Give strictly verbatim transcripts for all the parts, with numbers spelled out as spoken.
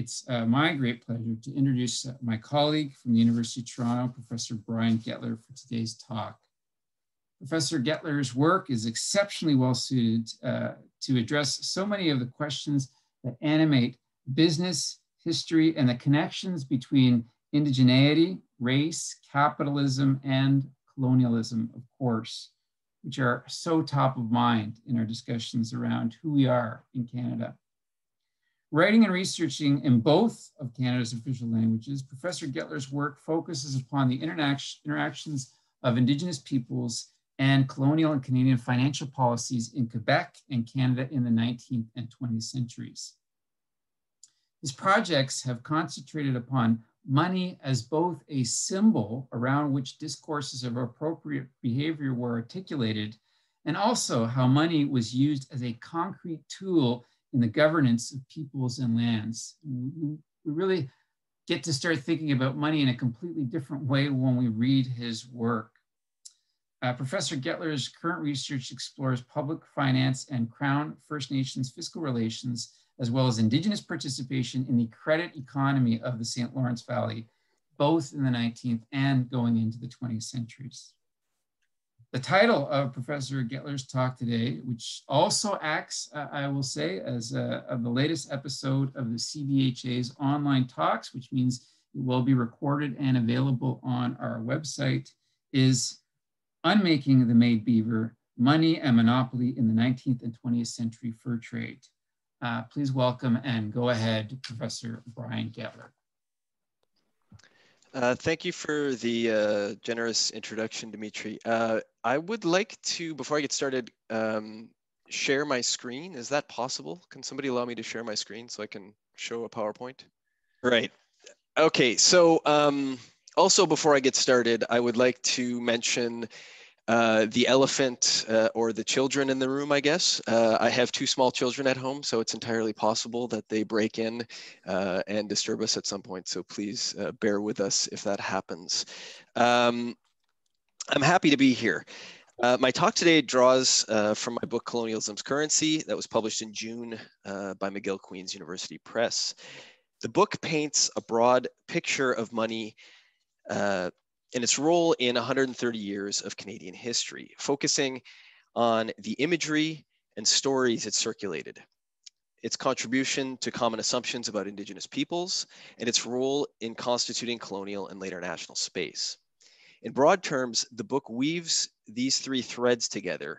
it's uh, my great pleasure to introduce uh, my colleague from the University of Toronto, Professor Brian Gettler, for today's talk. Professor Gettler's work is exceptionally well suited uh, to address so many of the questions that animate business, history, and the connections between indigeneity, race, capitalism, and colonialism, of course, which are so top of mind in our discussions around who we are in Canada. Writing and researching in both of Canada's official languages, Professor Gettler's work focuses upon the interact- interactions of Indigenous peoples and colonial and Canadian financial policies in Quebec and Canada in the nineteenth and twentieth centuries. His projects have concentrated upon money as both a symbol around which discourses of appropriate behavior were articulated, and also how money was used as a concrete tool in the governance of peoples and lands. We really get to start thinking about money in a completely different way when we read his work. Uh, Professor Gettler's current research explores public finance and Crown First Nations fiscal relations, as well as Indigenous participation in the credit economy of the Saint Lawrence Valley, both in the nineteenth and going into the twentieth centuries. The title of Professor Gettler's talk today, which also acts, uh, I will say, as uh, of the latest episode of the C V H A's online talks, which means it will be recorded and available on our website, is Unmaking the Made Beaver, Money and Monopoly in the nineteenth and twentieth century Fur Trade. Uh, please welcome and go ahead, Professor Brian Gettler. Uh, thank you for the uh, generous introduction, Dimitri. Uh, I would like to, before I get started, um, share my screen. Is that possible? Can somebody allow me to share my screen so I can show a PowerPoint? Right. Okay. So um, also before I get started, I would like to mention Uh, the elephant uh, or the children in the room, I guess. Uh, I have two small children at home, so it's entirely possible that they break in uh, and disturb us at some point. So please uh, bear with us if that happens. Um, I'm happy to be here. Uh, my talk today draws uh, from my book, Colonialism's Currency, that was published in June uh, by McGill Queen's University Press. The book paints a broad picture of money uh, and its role in one hundred thirty years of Canadian history, focusing on the imagery and stories it circulated, its contribution to common assumptions about Indigenous peoples, and its role in constituting colonial and later national space. In broad terms, the book weaves these three threads together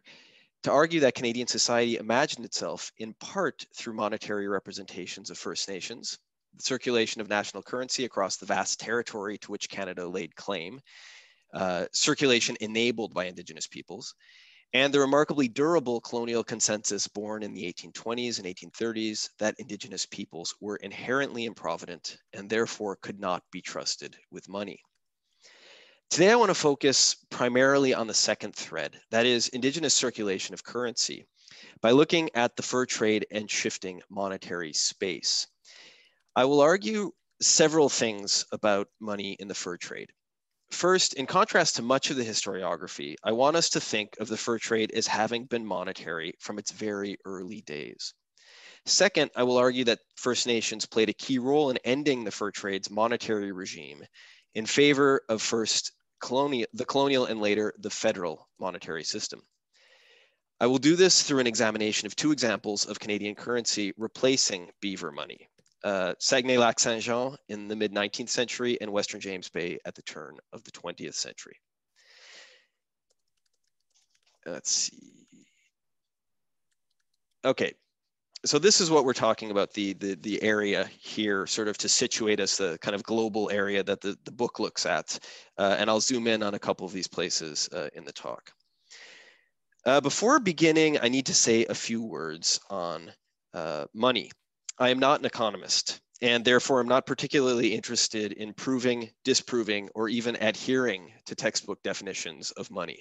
to argue that Canadian society imagined itself in part through monetary representations of First Nations, the circulation of national currency across the vast territory to which Canada laid claim, uh, circulation enabled by Indigenous peoples, and the remarkably durable colonial consensus born in the eighteen twenties and eighteen thirties that Indigenous peoples were inherently improvident and therefore could not be trusted with money. Today, I want to focus primarily on the second thread, that is Indigenous circulation of currency, by looking at the fur trade and shifting monetary space. I will argue several things about money in the fur trade. First, in contrast to much of the historiography, I want us to think of the fur trade as having been monetary from its very early days. Second, I will argue that First Nations played a key role in ending the fur trade's monetary regime in favor of first colonial, the colonial and later the federal monetary system. I will do this through an examination of two examples of Canadian currency replacing beaver money. Uh, Saguenay-Lac-Saint-Jean in the mid nineteenth century and Western James Bay at the turn of the twentieth century. Let's see. Okay, so this is what we're talking about, the, the, the area here, sort of to situate us, the kind of global area that the, the book looks at. Uh, and I'll zoom in on a couple of these places uh, in the talk. Uh, before beginning, I need to say a few words on uh, money. I am not an economist, and therefore I'm not particularly interested in proving, disproving, or even adhering to textbook definitions of money.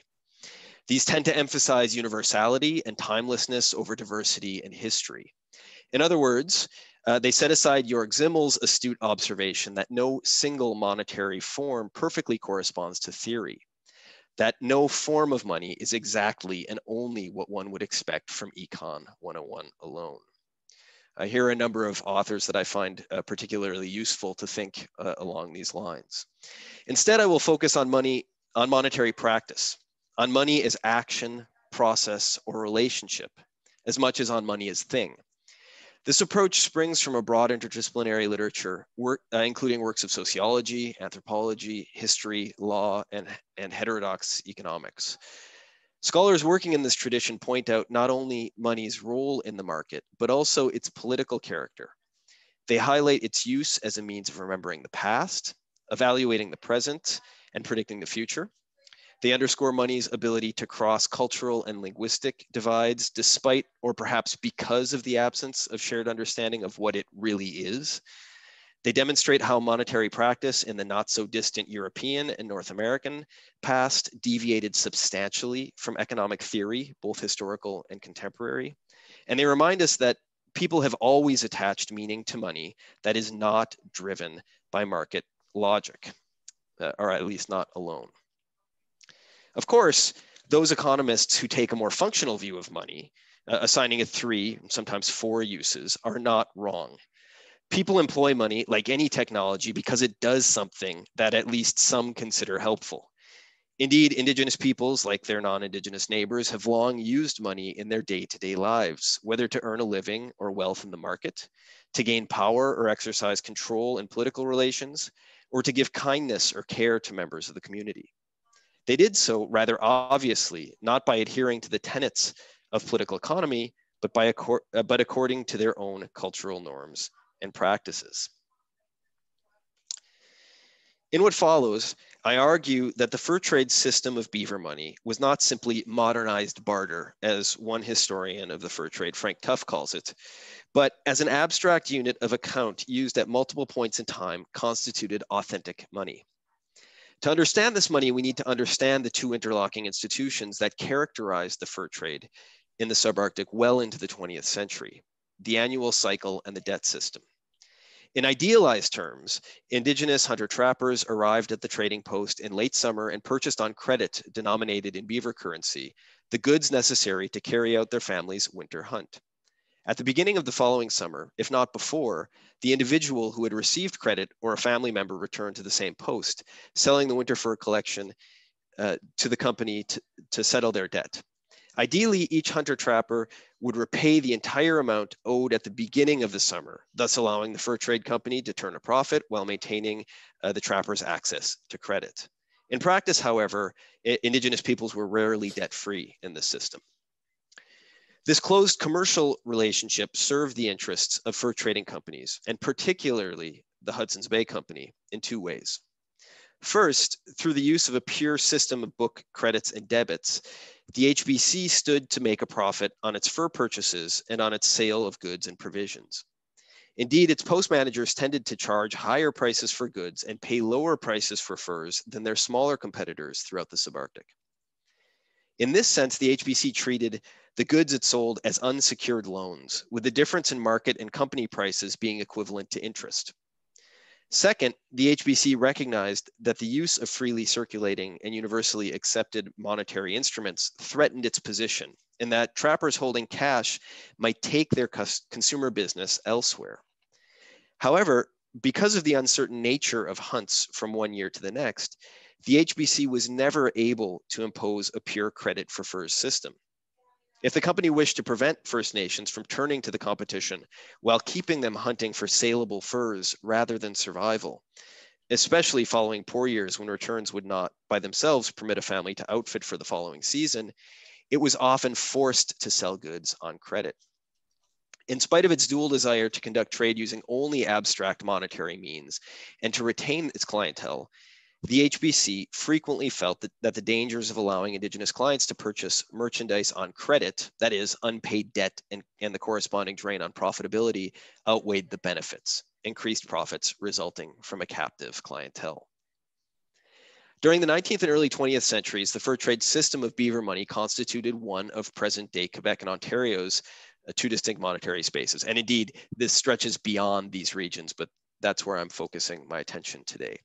These tend to emphasize universality and timelessness over diversity and history. In other words, uh, they set aside Georg Zimmel's astute observation that no single monetary form perfectly corresponds to theory, that no form of money is exactly and only what one would expect from Econ one oh one alone. Uh, here are a number of authors that I find uh, particularly useful to think uh, along these lines. Instead, I will focus on money, on monetary practice, on money as action, process, or relationship, as much as on money as thing. This approach springs from a broad interdisciplinary literature, work, uh, including works of sociology, anthropology, history, law, and, and heterodox economics. Scholars working in this tradition point out not only money's role in the market, but also its political character. They highlight its use as a means of remembering the past, evaluating the present, and predicting the future. They underscore money's ability to cross cultural and linguistic divides, despite or perhaps because of the absence of shared understanding of what it really is. They demonstrate how monetary practice in the not so distant European and North American past deviated substantially from economic theory, both historical and contemporary. And they remind us that people have always attached meaning to money that is not driven by market logic, or at least not alone. Of course, those economists who take a more functional view of money, uh, assigning it three, sometimes four uses, are not wrong. People employ money like any technology because it does something that at least some consider helpful. Indeed, Indigenous peoples, like their non-Indigenous neighbors, have long used money in their day-to-day lives, whether to earn a living or wealth in the market, to gain power or exercise control in political relations, or to give kindness or care to members of the community. They did so rather obviously, not by adhering to the tenets of political economy, but, by acor- but according to their own cultural norms and practices. In what follows, I argue that the fur trade system of beaver money was not simply modernized barter, as one historian of the fur trade, Frank Tuff, calls it, but as an abstract unit of account used at multiple points in time constituted authentic money. To understand this money, we need to understand the two interlocking institutions that characterized the fur trade in the subarctic well into the twentieth century, the annual cycle and the debt system. In idealized terms, Indigenous hunter-trappers arrived at the trading post in late summer and purchased on credit denominated in beaver currency the goods necessary to carry out their family's winter hunt. At the beginning of the following summer, if not before, the individual who had received credit or a family member returned to the same post, selling the winter fur collection uh, to the company to, to settle their debt. Ideally, each hunter-trapper would repay the entire amount owed at the beginning of the summer, thus allowing the fur trade company to turn a profit while maintaining uh, the trapper's access to credit. In practice, however, Indigenous peoples were rarely debt-free in this system. This closed commercial relationship served the interests of fur trading companies, and particularly the Hudson's Bay Company, in two ways. First, through the use of a pure system of book credits and debits, the H B C stood to make a profit on its fur purchases and on its sale of goods and provisions. Indeed, its post managers tended to charge higher prices for goods and pay lower prices for furs than their smaller competitors throughout the subarctic. In this sense, the H B C treated the goods it sold as unsecured loans, with the difference in market and company prices being equivalent to interest. Second, the H B C recognized that the use of freely circulating and universally accepted monetary instruments threatened its position, and that trappers holding cash might take their consumer business elsewhere. However, because of the uncertain nature of hunts from one year to the next, the H B C was never able to impose a pure credit for furs system. If the company wished to prevent First Nations from turning to the competition while keeping them hunting for saleable furs rather than survival, especially following poor years when returns would not by themselves permit a family to outfit for the following season, it was often forced to sell goods on credit. In spite of its dual desire to conduct trade using only abstract monetary means and to retain its clientele, the H B C frequently felt that, that the dangers of allowing Indigenous clients to purchase merchandise on credit, that is, unpaid debt and, and the corresponding drain on profitability, outweighed the benefits, increased profits resulting from a captive clientele. During the nineteenth and early twentieth centuries, the fur trade system of beaver money constituted one of present-day Quebec and Ontario's uh, two distinct monetary spaces. And indeed, this stretches beyond these regions, but that's where I'm focusing my attention today.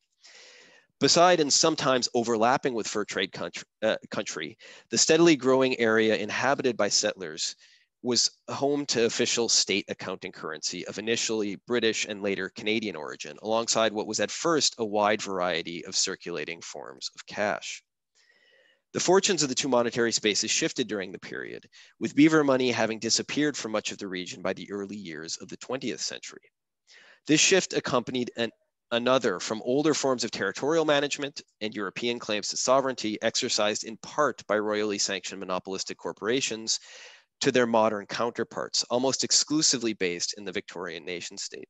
Beside and sometimes overlapping with fur trade country, uh, country, the steadily growing area inhabited by settlers was home to official state accounting currency of initially British and later Canadian origin, alongside what was at first a wide variety of circulating forms of cash. The fortunes of the two monetary spaces shifted during the period, with beaver money having disappeared from much of the region by the early years of the twentieth century. This shift accompanied an another from older forms of territorial management and European claims to sovereignty exercised in part by royally sanctioned monopolistic corporations to their modern counterparts, almost exclusively based in the Victorian nation state.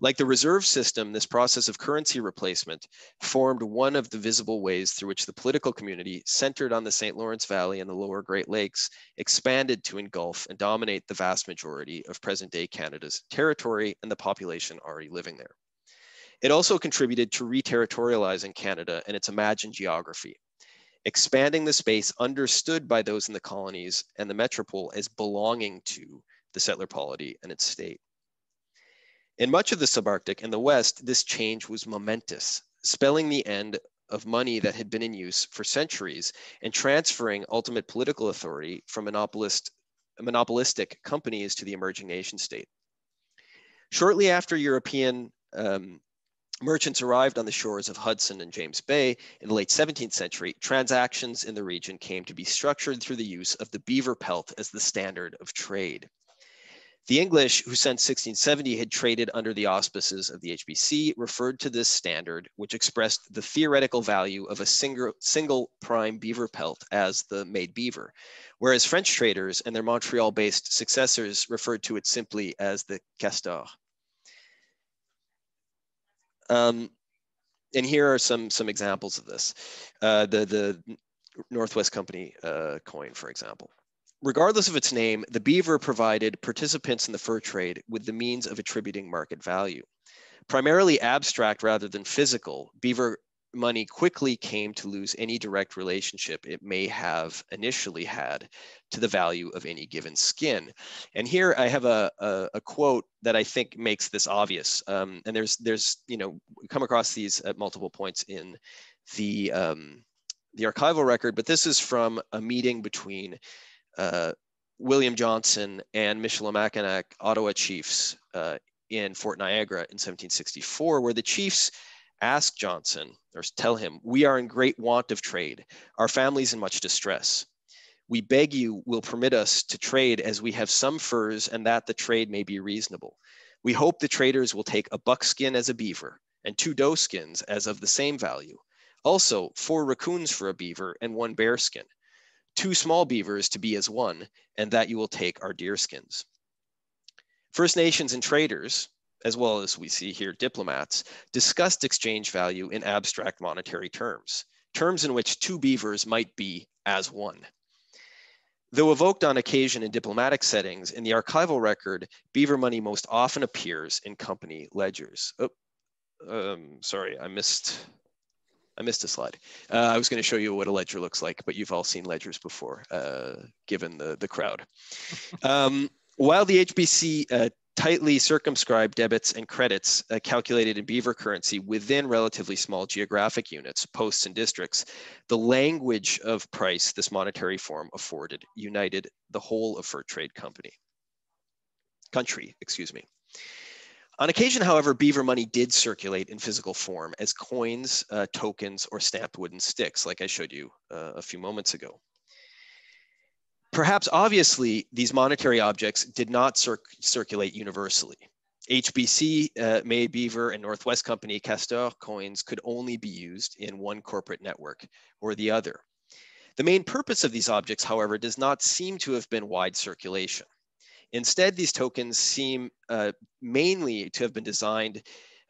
Like the reserve system, this process of currency replacement formed one of the visible ways through which the political community centered on the Saint Lawrence Valley and the lower Great Lakes expanded to engulf and dominate the vast majority of present-day Canada's territory and the population already living there. It also contributed to re-territorializing Canada and its imagined geography, expanding the space understood by those in the colonies and the metropole as belonging to the settler polity and its state. In much of the subarctic and the West, this change was momentous, spelling the end of money that had been in use for centuries and transferring ultimate political authority from monopolist, monopolistic companies to the emerging nation state. Shortly after European um, merchants arrived on the shores of Hudson and James Bay in the late seventeenth century, transactions in the region came to be structured through the use of the beaver pelt as the standard of trade. The English, who since sixteen seventy had traded under the auspices of the H B C, referred to this standard, which expressed the theoretical value of a single, single prime beaver pelt, as the made beaver, whereas French traders and their Montreal-based successors referred to it simply as the castor. Um, and here are some, some examples of this. Uh, the, the Northwest Company uh, coin, for example. Regardless of its name, the beaver provided participants in the fur trade with the means of attributing market value. Primarily abstract rather than physical, beaver money quickly came to lose any direct relationship it may have initially had to the value of any given skin. And here I have a, a, a quote that I think makes this obvious. Um, and there's, there's, you know, we come across these at multiple points in the, um, the archival record, but this is from a meeting between uh, William Johnson and Michilimackinac Ottawa chiefs uh, in Fort Niagara in seventeen sixty-four, where the chiefs ask Johnson, or tell him, "We are in great want of trade, our families in much distress. We beg you will permit us to trade as we have some furs and that the trade may be reasonable. We hope the traders will take a buckskin as a beaver and two doe skins as of the same value. Also four raccoons for a beaver and one bear skin, two small beavers to be as one, and that you will take our deer skins." First Nations and traders, as well as we see here diplomats, discussed exchange value in abstract monetary terms, terms in which two beavers might be as one. Though evoked on occasion in diplomatic settings, in the archival record, beaver money most often appears in company ledgers. Oh, um, sorry, I missed, I missed a slide. Uh, I was gonna show you what a ledger looks like, but you've all seen ledgers before, uh, given the, the crowd. Um, while the H B C uh, tightly circumscribed debits and credits uh, calculated in beaver currency within relatively small geographic units, posts and districts, the language of Price this monetary form afforded united the whole of fur trade company, country, excuse me. On occasion, however, beaver money did circulate in physical form as coins, uh, tokens, or stamped wooden sticks, like I showed you uh, a few moments ago. Perhaps obviously, these monetary objects did not cir circulate universally. H B C, uh, made beaver, and Northwest Company castor coins could only be used in one corporate network or the other. The main purpose of these objects, however, does not seem to have been wide circulation. Instead, these tokens seem uh, mainly to have been designed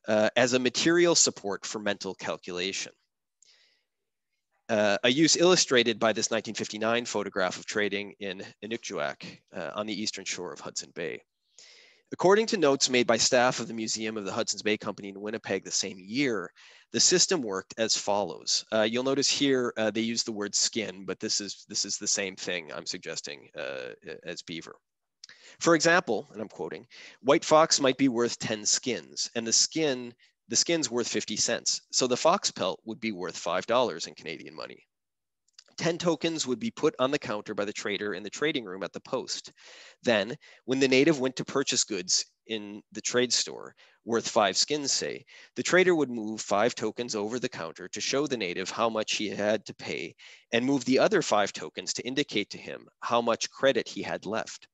uh, as a material support for mental calculation. Uh, a use illustrated by this nineteen fifty-nine photograph of trading in Inukjuak uh, on the eastern shore of Hudson Bay. According to notes made by staff of the Museum of the Hudson's Bay Company in Winnipeg the same year, the system worked as follows. Uh, you'll notice here uh, they use the word skin, but this is, this is the same thing I'm suggesting uh, as beaver. For example, and I'm quoting, "White fox might be worth ten skins and the skin The skin's worth fifty cents, so the fox pelt would be worth five dollars in Canadian money. ten tokens would be put on the counter by the trader in the trading room at the post. Then, when the native went to purchase goods in the trade store, worth five skins, say, the trader would move five tokens over the counter to show the native how much he had to pay and move the other five tokens to indicate to him how much credit he had left.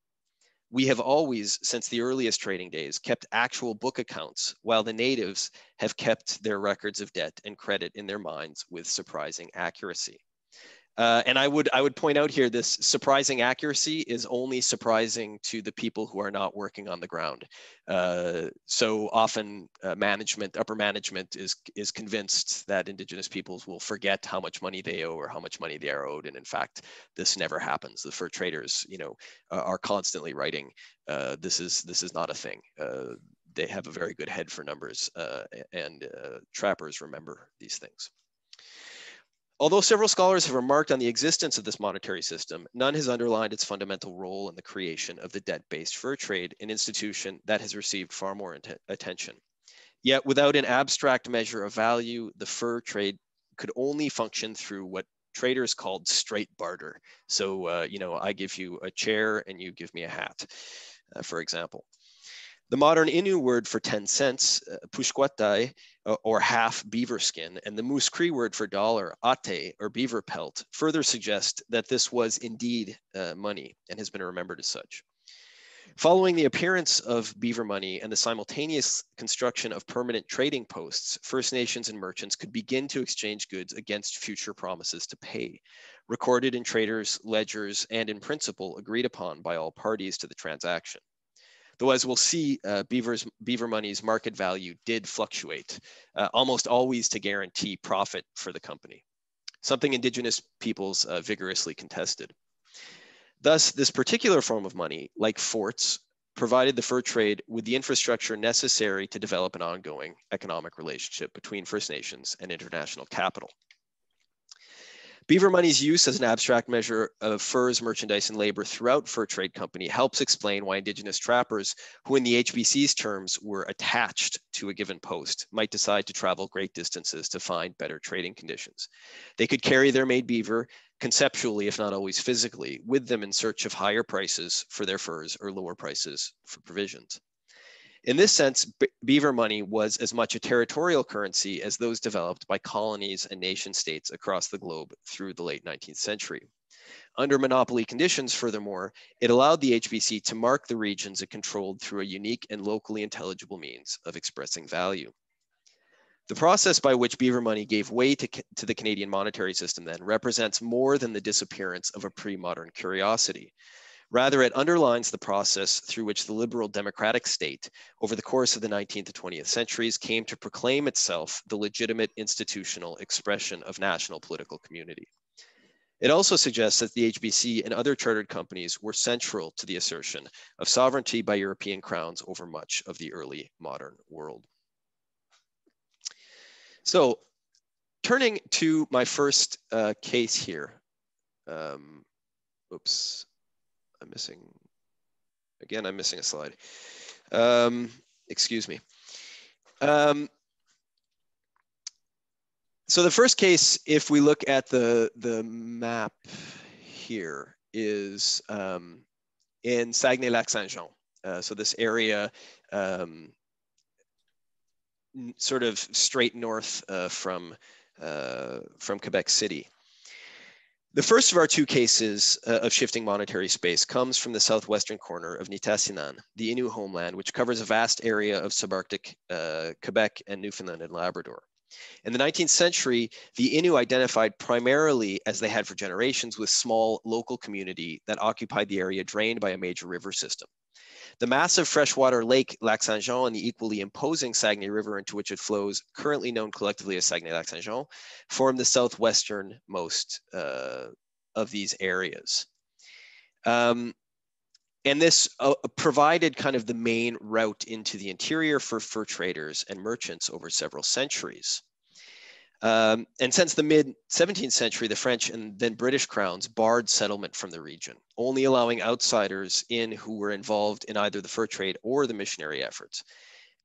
We have always, since the earliest trading days, kept actual book accounts, while the natives have kept their records of debt and credit in their minds with surprising accuracy. Uh, and I would, I would point out here, this surprising accuracy is only surprising to the people who are not working on the ground. Uh, so often uh, management, upper management is, is convinced that Indigenous peoples will forget how much money they owe or how much money they are owed. And in fact, this never happens. The fur traders, you know, uh, are constantly writing, uh, this is, this is not a thing. Uh, they have a very good head for numbers, uh, and uh, trappers remember these things. Although several scholars have remarked on the existence of this monetary system, none has underlined its fundamental role in the creation of the debt-based fur trade, an institution that has received far more attention. Yet without an abstract measure of value, the fur trade could only function through what traders called straight barter. So, uh, you know, I give you a chair and you give me a hat, uh, for example. The modern Innu word for ten cents, uh, pushkwatai, uh, or half beaver skin, and the Moose Cree word for dollar, ate, or beaver pelt, further suggest that this was indeed uh, money and has been remembered as such. Following the appearance of beaver money and the simultaneous construction of permanent trading posts, First Nations and merchants could begin to exchange goods against future promises to pay, recorded in traders' ledgers and in principle agreed upon by all parties to the transaction. Though, as we'll see, uh, beavers, beaver money's market value did fluctuate, uh, almost always to guarantee profit for the company, something Indigenous peoples uh, vigorously contested. Thus, this particular form of money, like forts, provided the fur trade with the infrastructure necessary to develop an ongoing economic relationship between First Nations and international capital. Beaver money's use as an abstract measure of furs, merchandise, and labor throughout fur trade company helps explain why Indigenous trappers, who in the H B C's terms were attached to a given post, might decide to travel great distances to find better trading conditions. They could carry their made beaver, conceptually, if not always physically, with them in search of higher prices for their furs or lower prices for provisions. In this sense, beaver money was as much a territorial currency as those developed by colonies and nation states across the globe through the late nineteenth century. Under monopoly conditions, furthermore, it allowed the H B C to mark the regions it controlled through a unique and locally intelligible means of expressing value. The process by which beaver money gave way to, to the Canadian monetary system then represents more than the disappearance of a pre-modern curiosity. Rather, it underlines the process through which the liberal democratic state over the course of the nineteenth to twentieth centuries came to proclaim itself the legitimate institutional expression of national political community. It also suggests that the H B C and other chartered companies were central to the assertion of sovereignty by European crowns over much of the early modern world. So, turning to my first uh, case here, um, oops. I'm missing, again, I'm missing a slide. Um, excuse me. Um, so the first case, if we look at the, the map here, is um, in Saguenay-Lac-Saint-Jean. Uh, so this area um, sort of straight north uh, from, uh, from Quebec City. The first of our two cases uh, of shifting monetary space comes from the southwestern corner of Nitasinan, the Innu homeland, which covers a vast area of subarctic uh, Quebec and Newfoundland and Labrador. In the nineteenth century, the Innu identified primarily, as they had for generations, with small local community that occupied the area drained by a major river system. The massive freshwater lake Lac Saint-Jean and the equally imposing Saguenay River into which it flows, currently known collectively as Saguenay-Lac Saint-Jean, form the southwesternmost uh, of these areas. Um, and this uh, provided kind of the main route into the interior for fur traders and merchants over several centuries. Um, and since the mid-seventeenth century, the French and then British crowns barred settlement from the region, only allowing outsiders in who were involved in either the fur trade or the missionary efforts.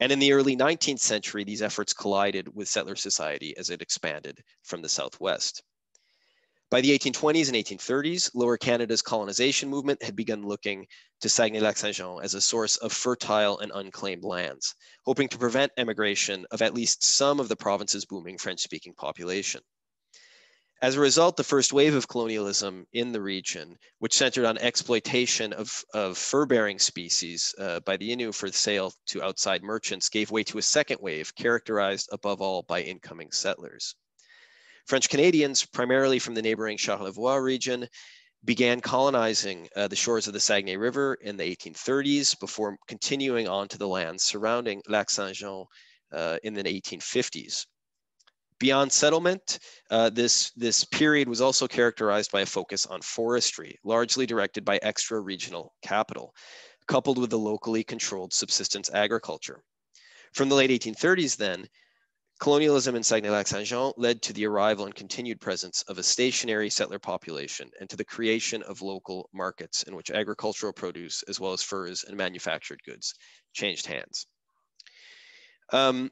And in the early nineteenth century, these efforts collided with settler society as it expanded from the southwest. By the eighteen twenties and eighteen thirties, Lower Canada's colonization movement had begun looking to Saguenay-Lac-Saint-Jean as a source of fertile and unclaimed lands, hoping to prevent emigration of at least some of the province's booming French-speaking population. As a result, the first wave of colonialism in the region, which centered on exploitation of, of fur-bearing species uh, by the Innu for sale to outside merchants, gave way to a second wave characterized above all by incoming settlers. French Canadians, primarily from the neighboring Charlevoix region, began colonizing uh, the shores of the Saguenay River in the eighteen thirties before continuing on to the lands surrounding Lac Saint-Jean uh, in the eighteen fifties. Beyond settlement, uh, this, this period was also characterized by a focus on forestry, largely directed by extra-regional capital, coupled with the locally controlled subsistence agriculture. From the late eighteen thirties then, colonialism in Saguenay-Lac-Saint-Jean led to the arrival and continued presence of a stationary settler population and to the creation of local markets in which agricultural produce, as well as furs and manufactured goods, changed hands. Um,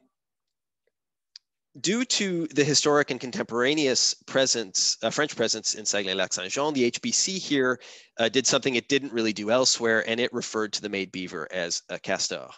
Due to the historic and contemporaneous presence, uh, French presence in Saguenay-Lac-Saint-Jean, the H B C here uh, did something it didn't really do elsewhere, and it referred to the made beaver as a castor.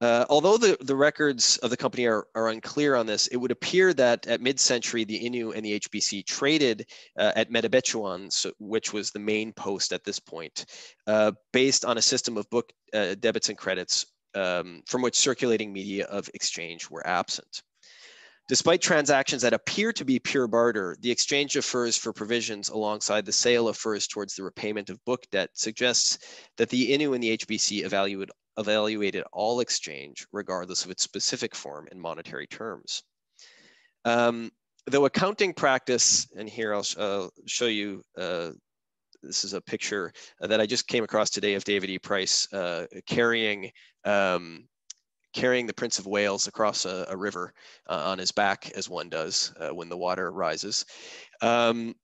Uh, although the, the records of the company are, are unclear on this, it would appear that at mid-century, the Innu and the H B C traded uh, at Metabetchuan, so, which was the main post at this point, uh, based on a system of book uh, debits and credits um, from which circulating media of exchange were absent. Despite transactions that appear to be pure barter, the exchange of furs for provisions alongside the sale of furs towards the repayment of book debt suggests that the Innu and the H B C evaluated, evaluated all exchange, regardless of its specific form in monetary terms. Um, though accounting practice, and here I'll uh, show you, uh, this is a picture that I just came across today of David E. Price uh, carrying um, carrying the Prince of Wales across a, a river uh, on his back, as one does uh, when the water rises. Um,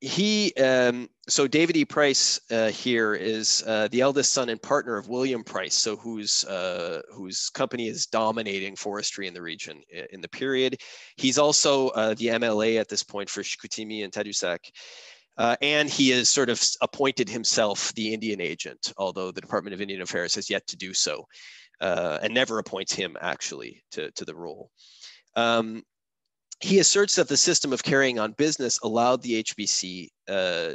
he, um, so David E. Price uh, here is uh, the eldest son and partner of William Price, so whose uh, whose company is dominating forestry in the region in the period. He's also uh, the M L A at this point for Chicoutimi and Tadoussac. Uh, and he has sort of appointed himself the Indian agent, although the Department of Indian Affairs has yet to do so. Uh, and never appoints him actually to, to the role. Um, he asserts that the system of carrying on business allowed the H B C uh,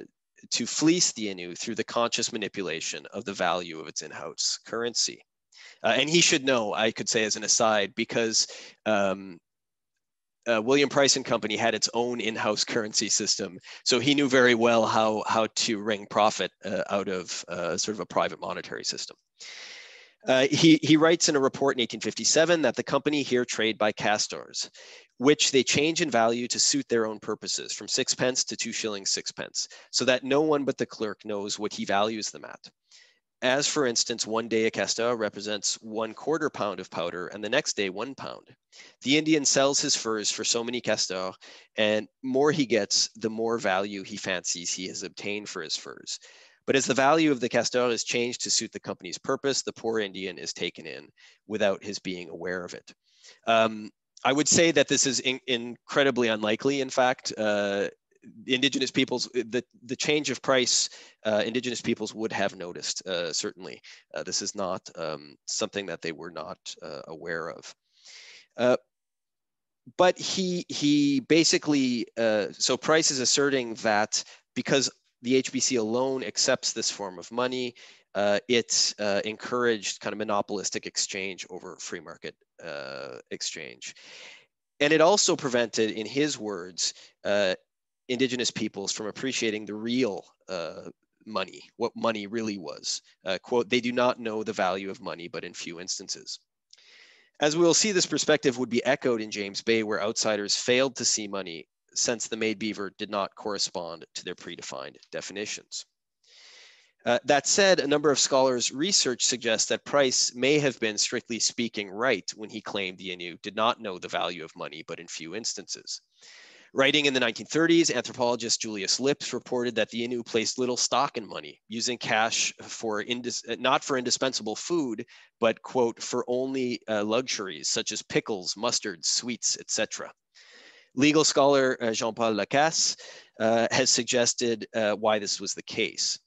to fleece the Innu through the conscious manipulation of the value of its in-house currency. Uh, and he should know, I could say as an aside, because um, Uh, William Price and Company had its own in-house currency system, so he knew very well how, how to wring profit uh, out of uh, sort of a private monetary system. Uh, he, he writes in a report in eighteen fifty-seven that the company here trade by castors, which they change in value to suit their own purposes, from sixpence to two shillings sixpence, so that no one but the clerk knows what he values them at. As for instance, one day a castor represents one quarter pound of powder and the next day one pound. The Indian sells his furs for so many castors, and more he gets, the more value he fancies he has obtained for his furs. But as the value of the castor is changed to suit the company's purpose, the poor Indian is taken in without his being aware of it. Um, I would say that this is in incredibly unlikely, in fact. Uh, Indigenous peoples, the, the change of price, uh, Indigenous peoples would have noticed, uh, certainly. Uh, this is not um, something that they were not uh, aware of. Uh, but he, he basically, uh, so Price is asserting that because the H B C alone accepts this form of money, uh, it uh, encouraged kind of monopolistic exchange over free market uh, exchange. And it also prevented, in his words, uh, Indigenous peoples from appreciating the real uh, money, what money really was. Uh, quote, they do not know the value of money, but in few instances. As we will see, this perspective would be echoed in James Bay, where outsiders failed to see money since the made beaver did not correspond to their predefined definitions. Uh, that said, a number of scholars' research suggests that Price may have been strictly speaking right when he claimed the Innu did not know the value of money, but in few instances. Writing in the nineteen thirties, anthropologist Julius Lips reported that the Innu placed little stock in money, using cash for indis not for indispensable food, but, quote, for only uh, luxuries such as pickles, mustard, sweets, et cetera. Legal scholar uh, Jean-Paul Lacasse uh, has suggested uh, why this was the case.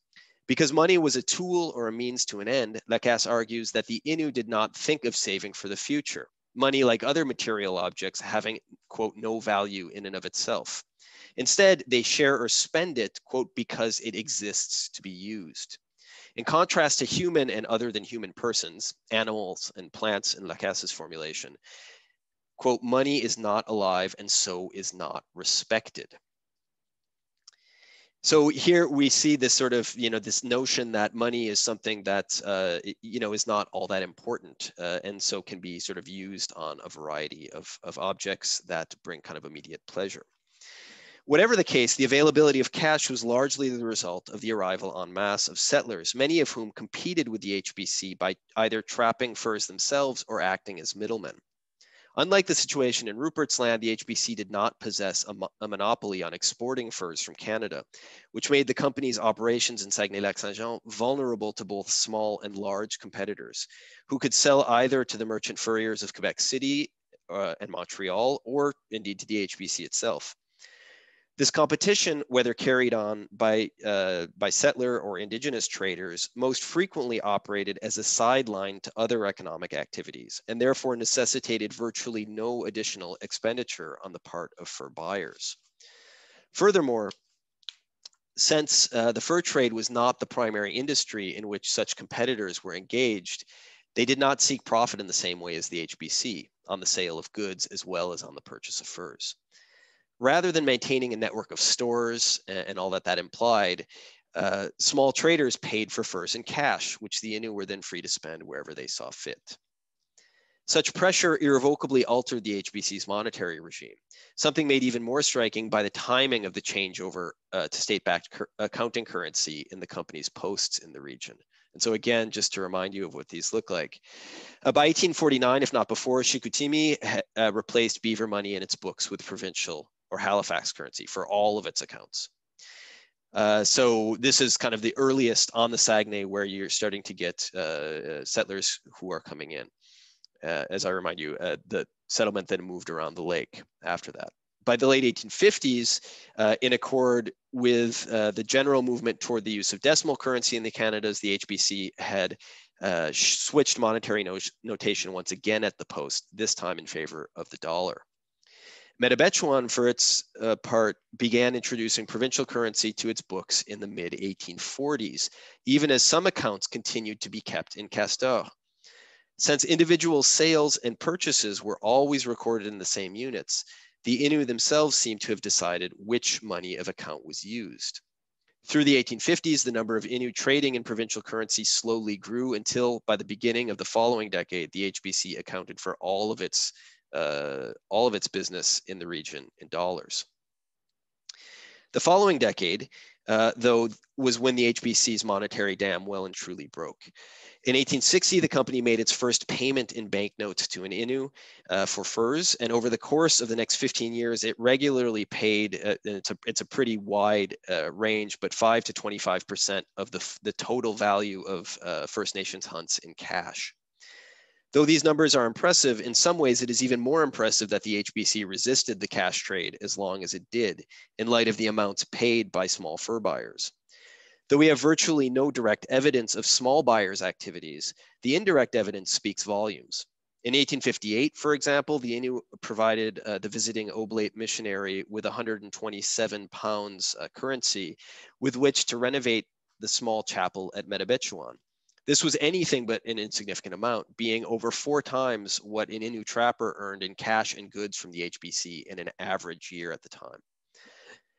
Because money was a tool or a means to an end, Lacasse argues that the Innu did not think of saving for the future. Money, like other material objects, having, quote, no value in and of itself. Instead, they share or spend it, quote, because it exists to be used. In contrast to human and other than human persons, animals and plants in Lacasse's formulation, quote, money is not alive and so is not respected. So here we see this sort of, you know, this notion that money is something that, uh, you know, is not all that important uh, and so can be sort of used on a variety of, of objects that bring kind of immediate pleasure. Whatever the case, the availability of cash was largely the result of the arrival en masse of settlers, many of whom competed with the H B C by either trapping furs themselves or acting as middlemen. Unlike the situation in Rupert's Land, the H B C did not possess a, mo a monopoly on exporting furs from Canada, which made the company's operations in Saguenay-Lac-Saint-Jean vulnerable to both small and large competitors, who could sell either to the merchant furriers of Quebec City uh, and Montreal, or indeed to the H B C itself. This competition, whether carried on by, uh, by settler or indigenous traders, most frequently operated as a sideline to other economic activities and therefore necessitated virtually no additional expenditure on the part of fur buyers. Furthermore, since uh, the fur trade was not the primary industry in which such competitors were engaged, they did not seek profit in the same way as the H B C on the sale of goods as well as on the purchase of furs. Rather than maintaining a network of stores and all that that implied, uh, small traders paid for furs in cash, which the Innu were then free to spend wherever they saw fit. Such pressure irrevocably altered the H B C's monetary regime, something made even more striking by the timing of the changeover uh, to state-backed accounting currency in the company's posts in the region. And so again, just to remind you of what these look like. Uh, by eighteen forty-nine, if not before, Chicoutimi uh, replaced beaver money in its books with provincial or Halifax currency for all of its accounts. Uh, so this is kind of the earliest on the Saguenay where you're starting to get uh, settlers who are coming in. Uh, as I remind you, uh, the settlement then moved around the lake after that. By the late eighteen fifties, uh, in accord with uh, the general movement toward the use of decimal currency in the Canadas, the H B C had uh, switched monetary not- notation once again at the post, this time in favor of the dollar. Metabetchuan, for its uh, part, began introducing provincial currency to its books in the mid eighteen forties, even as some accounts continued to be kept in castor. Since individual sales and purchases were always recorded in the same units, the Innu themselves seem to have decided which money of account was used. Through the eighteen fifties, the number of Innu trading in provincial currency slowly grew until, by the beginning of the following decade, the H B C accounted for all of its Uh, all of its business in the region in dollars. The following decade, uh, though, was when the H B C's monetary dam well and truly broke. In eighteen sixty, the company made its first payment in banknotes to an Innu uh, for furs, and over the course of the next fifteen years, it regularly paid, uh, it's, a, it's a pretty wide uh, range, but five to twenty-five percent of the, the total value of uh, First Nations hunts in cash. Though these numbers are impressive, in some ways it is even more impressive that the H B C resisted the cash trade as long as it did, in light of the amounts paid by small fur buyers. Though we have virtually no direct evidence of small buyers' activities, the indirect evidence speaks volumes. In eighteen fifty-eight, for example, the Innu provided uh, the visiting Oblate missionary with one hundred twenty-seven pounds uh, currency with which to renovate the small chapel at Metabetchuan. This was anything but an insignificant amount, being over four times what an Innu trapper earned in cash and goods from the H B C in an average year at the time.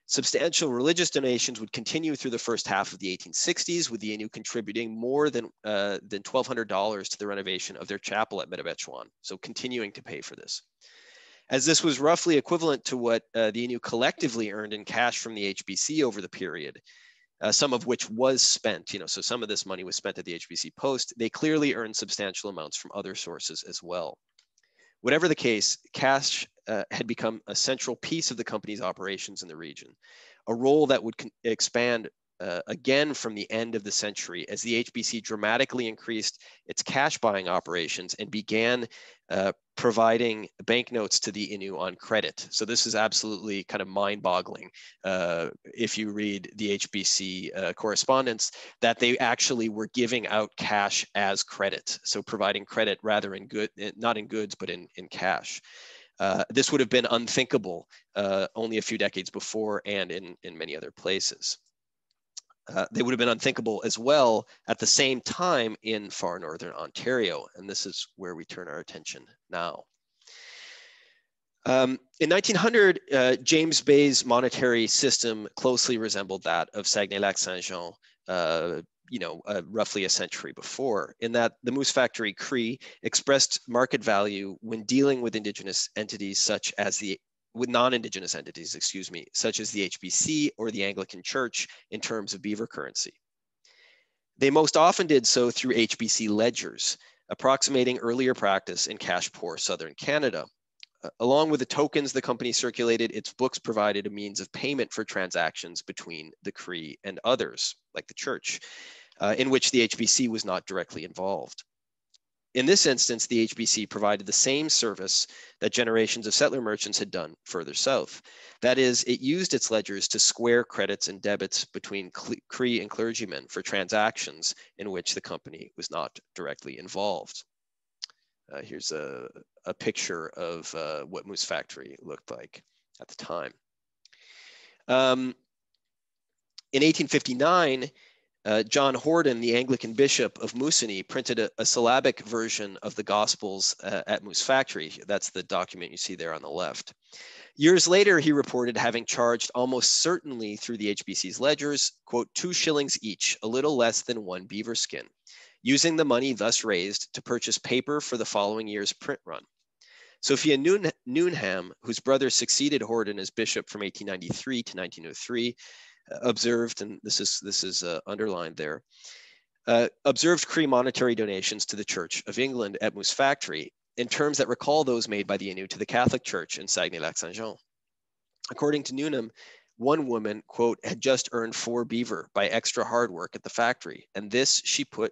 Substantial religious donations would continue through the first half of the eighteen sixties, with the Innu contributing more than, uh, than twelve hundred dollars to the renovation of their chapel at Metabetchuan, so continuing to pay for this. As this was roughly equivalent to what uh, the Innu collectively earned in cash from the H B C over the period, Uh, some of which was spent, you know, so some of this money was spent at the H B C post, they clearly earned substantial amounts from other sources as well. Whatever the case, cash uh, had become a central piece of the company's operations in the region, a role that would expand uh, again from the end of the century as the H B C dramatically increased its cash buying operations and began uh, providing banknotes to the Innu on credit. So this is absolutely kind of mind-boggling uh, if you read the H B C uh, correspondence, that they actually were giving out cash as credit. So providing credit rather in good, not in goods, but in, in cash. Uh, this would have been unthinkable uh, only a few decades before and in, in many other places. Uh, they would have been unthinkable as well at the same time in far northern Ontario. And this is where we turn our attention now. Um, in nineteen hundred, uh, James Bay's monetary system closely resembled that of Saguenay-Lac-Saint-Jean, uh, you know, uh, roughly a century before, in that the Moose Factory Cree expressed market value when dealing with indigenous entities such as the with non-indigenous entities, excuse me, such as the H B C or the Anglican Church in terms of beaver currency. They most often did so through H B C ledgers, approximating earlier practice in cash-poor southern Canada. Uh, along with the tokens the company circulated, its books provided a means of payment for transactions between the Cree and others, like the Church, uh, in which the H B C was not directly involved. In this instance, the H B C provided the same service that generations of settler merchants had done further south. That is, it used its ledgers to square credits and debits between Cree and clergymen for transactions in which the company was not directly involved. Uh, here's a, a picture of uh, what Moose Factory looked like at the time. Um, in eighteen fifty-nine, Uh, John Horden, the Anglican Bishop of Moosonee, printed a, a syllabic version of the Gospels uh, at Moose Factory. That's the document you see there on the left. Years later, he reported having charged almost certainly through the H B C's ledgers, quote, two shillings each, a little less than one beaver skin, using the money thus raised to purchase paper for the following year's print run. Sophia Noon Noonham, whose brother succeeded Horden as bishop from eighteen ninety-three to nineteen oh three, observed, and this is this is uh, underlined there, uh, observed Cree monetary donations to the Church of England at Moose Factory in terms that recall those made by the Innu to the Catholic Church in Saguenay-Lac-Saint-Jean. According to Noonham, one woman, quote, had just earned four beaver by extra hard work at the factory, and this she put,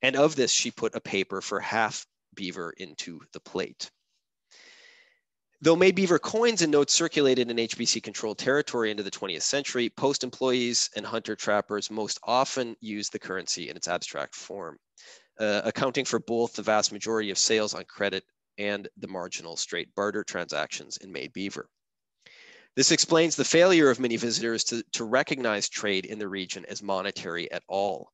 and of this she put a paper for half beaver into the plate. Though made beaver coins and notes circulated in H B C-controlled territory into the twentieth century, post employees and hunter-trappers most often used the currency in its abstract form, uh, accounting for both the vast majority of sales on credit and the marginal straight barter transactions in made beaver. This explains the failure of many visitors to, to recognize trade in the region as monetary at all.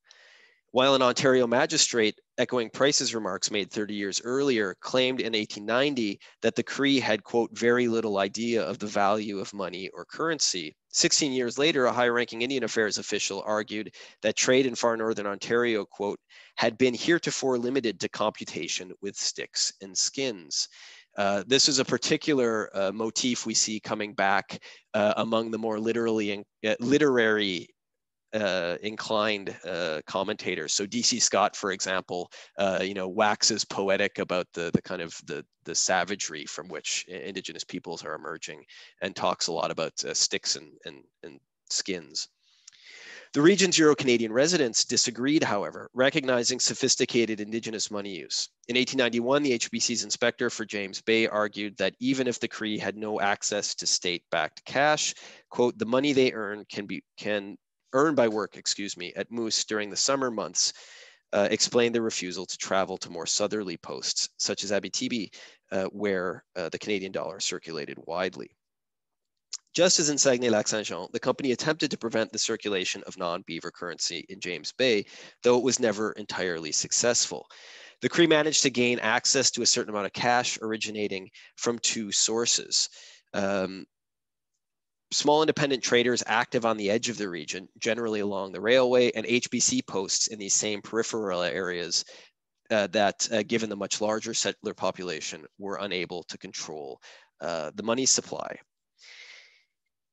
While an Ontario magistrate, echoing Price's remarks made thirty years earlier, claimed in eighteen ninety that the Cree had, quote, very little idea of the value of money or currency. sixteen years later, a high-ranking Indian Affairs official argued that trade in far northern Ontario, quote, had been heretofore limited to computation with sticks and skins. Uh, this is a particular uh, motif we see coming back uh, among the more literally in, uh, literary Uh, inclined uh, commentators. So D C Scott, for example, uh, you know, waxes poetic about the the kind of the the savagery from which indigenous peoples are emerging, and talks a lot about uh, sticks and, and and skins. The region's Euro-Canadian residents disagreed, however, recognizing sophisticated indigenous money use. In eighteen ninety-one, the H B C's inspector for James Bay argued that even if the Cree had no access to state-backed cash, quote, the money they earn can be can earned by work, excuse me, at Moose during the summer months, uh, explained their refusal to travel to more southerly posts, such as Abitibi, uh, where uh, the Canadian dollar circulated widely. Just as in Saguenay-Lac-Saint-Jean, the company attempted to prevent the circulation of non-beaver currency in James Bay, though it was never entirely successful. The Cree managed to gain access to a certain amount of cash originating from two sources. Um, Small independent traders active on the edge of the region, generally along the railway, and H B C posts in these same peripheral areas uh, that, uh, given the much larger settler population, were unable to control uh, the money supply.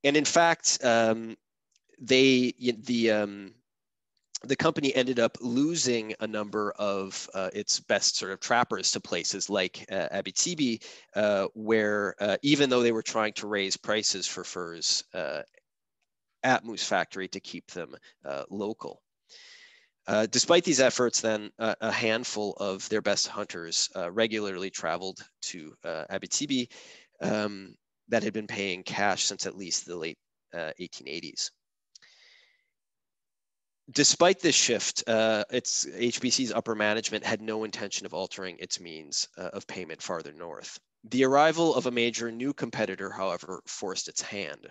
And in fact, um, they the um, the company ended up losing a number of uh, its best sort of trappers to places like uh, Abitibi, uh, where uh, even though they were trying to raise prices for furs, uh, at Moose Factory to keep them uh, local. Uh, despite these efforts, then, uh, a handful of their best hunters uh, regularly traveled to uh, Abitibi um, that had been paying cash since at least the late uh, eighteen eighties. Despite this shift, uh, its H B C's upper management had no intention of altering its means uh, of payment farther north. The arrival of a major new competitor, however, forced its hand.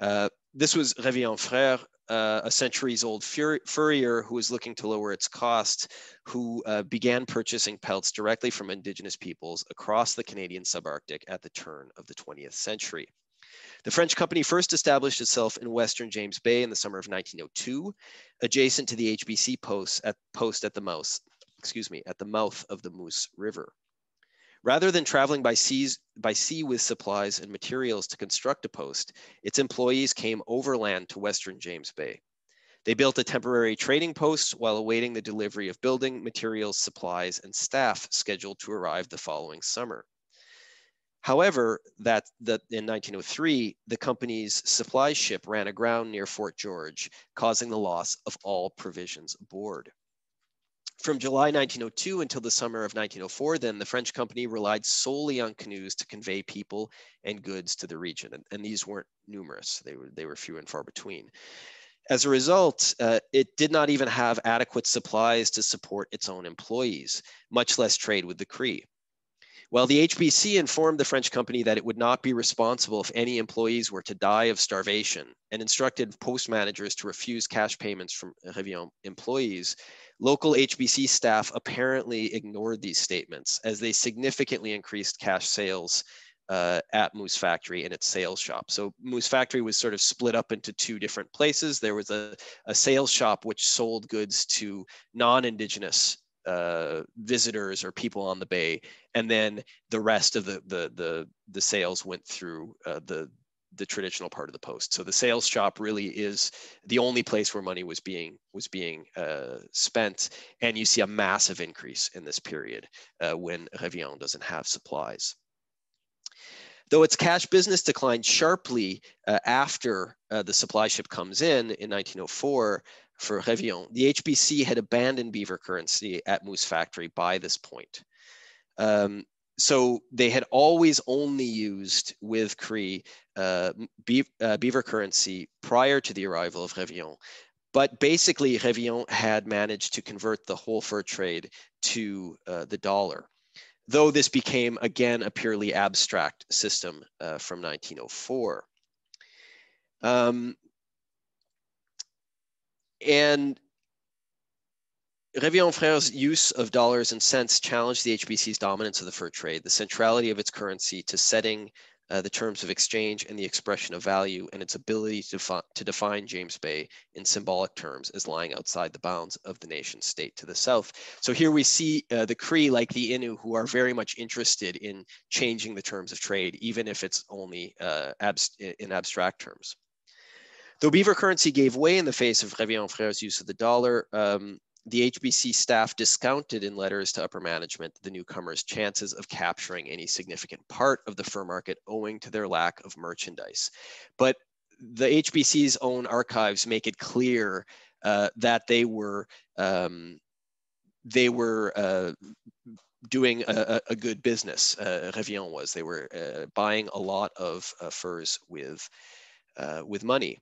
Uh, this was Revillon Frères, uh, a centuries-old furrier who was looking to lower its cost, who uh, began purchasing pelts directly from indigenous peoples across the Canadian subarctic at the turn of the twentieth century. The French company first established itself in western James Bay in the summer of nineteen oh two, adjacent to the H B C post at, post at the mouth, excuse me, at the mouth of the Moose River. Rather than traveling by, seas, by sea with supplies and materials to construct a post, its employees came overland to western James Bay. They built a temporary trading post while awaiting the delivery of building materials, supplies, and staff scheduled to arrive the following summer. However, that, that in nineteen oh three, the company's supply ship ran aground near Fort George, causing the loss of all provisions aboard. From July nineteen oh two until the summer of nineteen oh four, then, the French company relied solely on canoes to convey people and goods to the region, and, and these weren't numerous. They were, they were few and far between. As a result, uh, it did not even have adequate supplies to support its own employees, much less trade with the Cree. While the H B C informed the French company that it would not be responsible if any employees were to die of starvation and instructed post managers to refuse cash payments from Revillon employees, local H B C staff apparently ignored these statements as they significantly increased cash sales uh, at Moose Factory and its sales shop. So Moose Factory was sort of split up into two different places. There was a, a sales shop which sold goods to non-Indigenous Uh, visitors or people on the bay, and then the rest of the the the, the sales went through uh, the the traditional part of the post. So the sales shop really is the only place where money was being was being uh, spent, and you see a massive increase in this period uh, when Revillon doesn't have supplies. Though its cash business declined sharply uh, after uh, the supply ship comes in in nineteen oh four. For Revillon, the H B C had abandoned beaver currency at Moose Factory by this point. Um, so they had always only used with Cree uh, be uh, beaver currency prior to the arrival of Revillon. But basically, Revillon had managed to convert the whole fur trade to uh, the dollar, though this became, again, a purely abstract system uh, from nineteen oh four. Um, And Revillon Frères' use of dollars and cents challenged the H B C's dominance of the fur trade, the centrality of its currency to setting uh, the terms of exchange and the expression of value, and its ability to, defi to define James Bay in symbolic terms as lying outside the bounds of the nation state to the south. So here we see uh, the Cree, like the Innu, who are very much interested in changing the terms of trade, even if it's only uh, abs in abstract terms. Though beaver currency gave way in the face of Revillon Frères' use of the dollar, um, the H B C staff discounted in letters to upper management the newcomers' chances of capturing any significant part of the fur market owing to their lack of merchandise. But the H B C's own archives make it clear uh, that they were um, they were uh, doing a, a good business. Uh, Revillon was they were uh, buying a lot of uh, furs with uh, with money.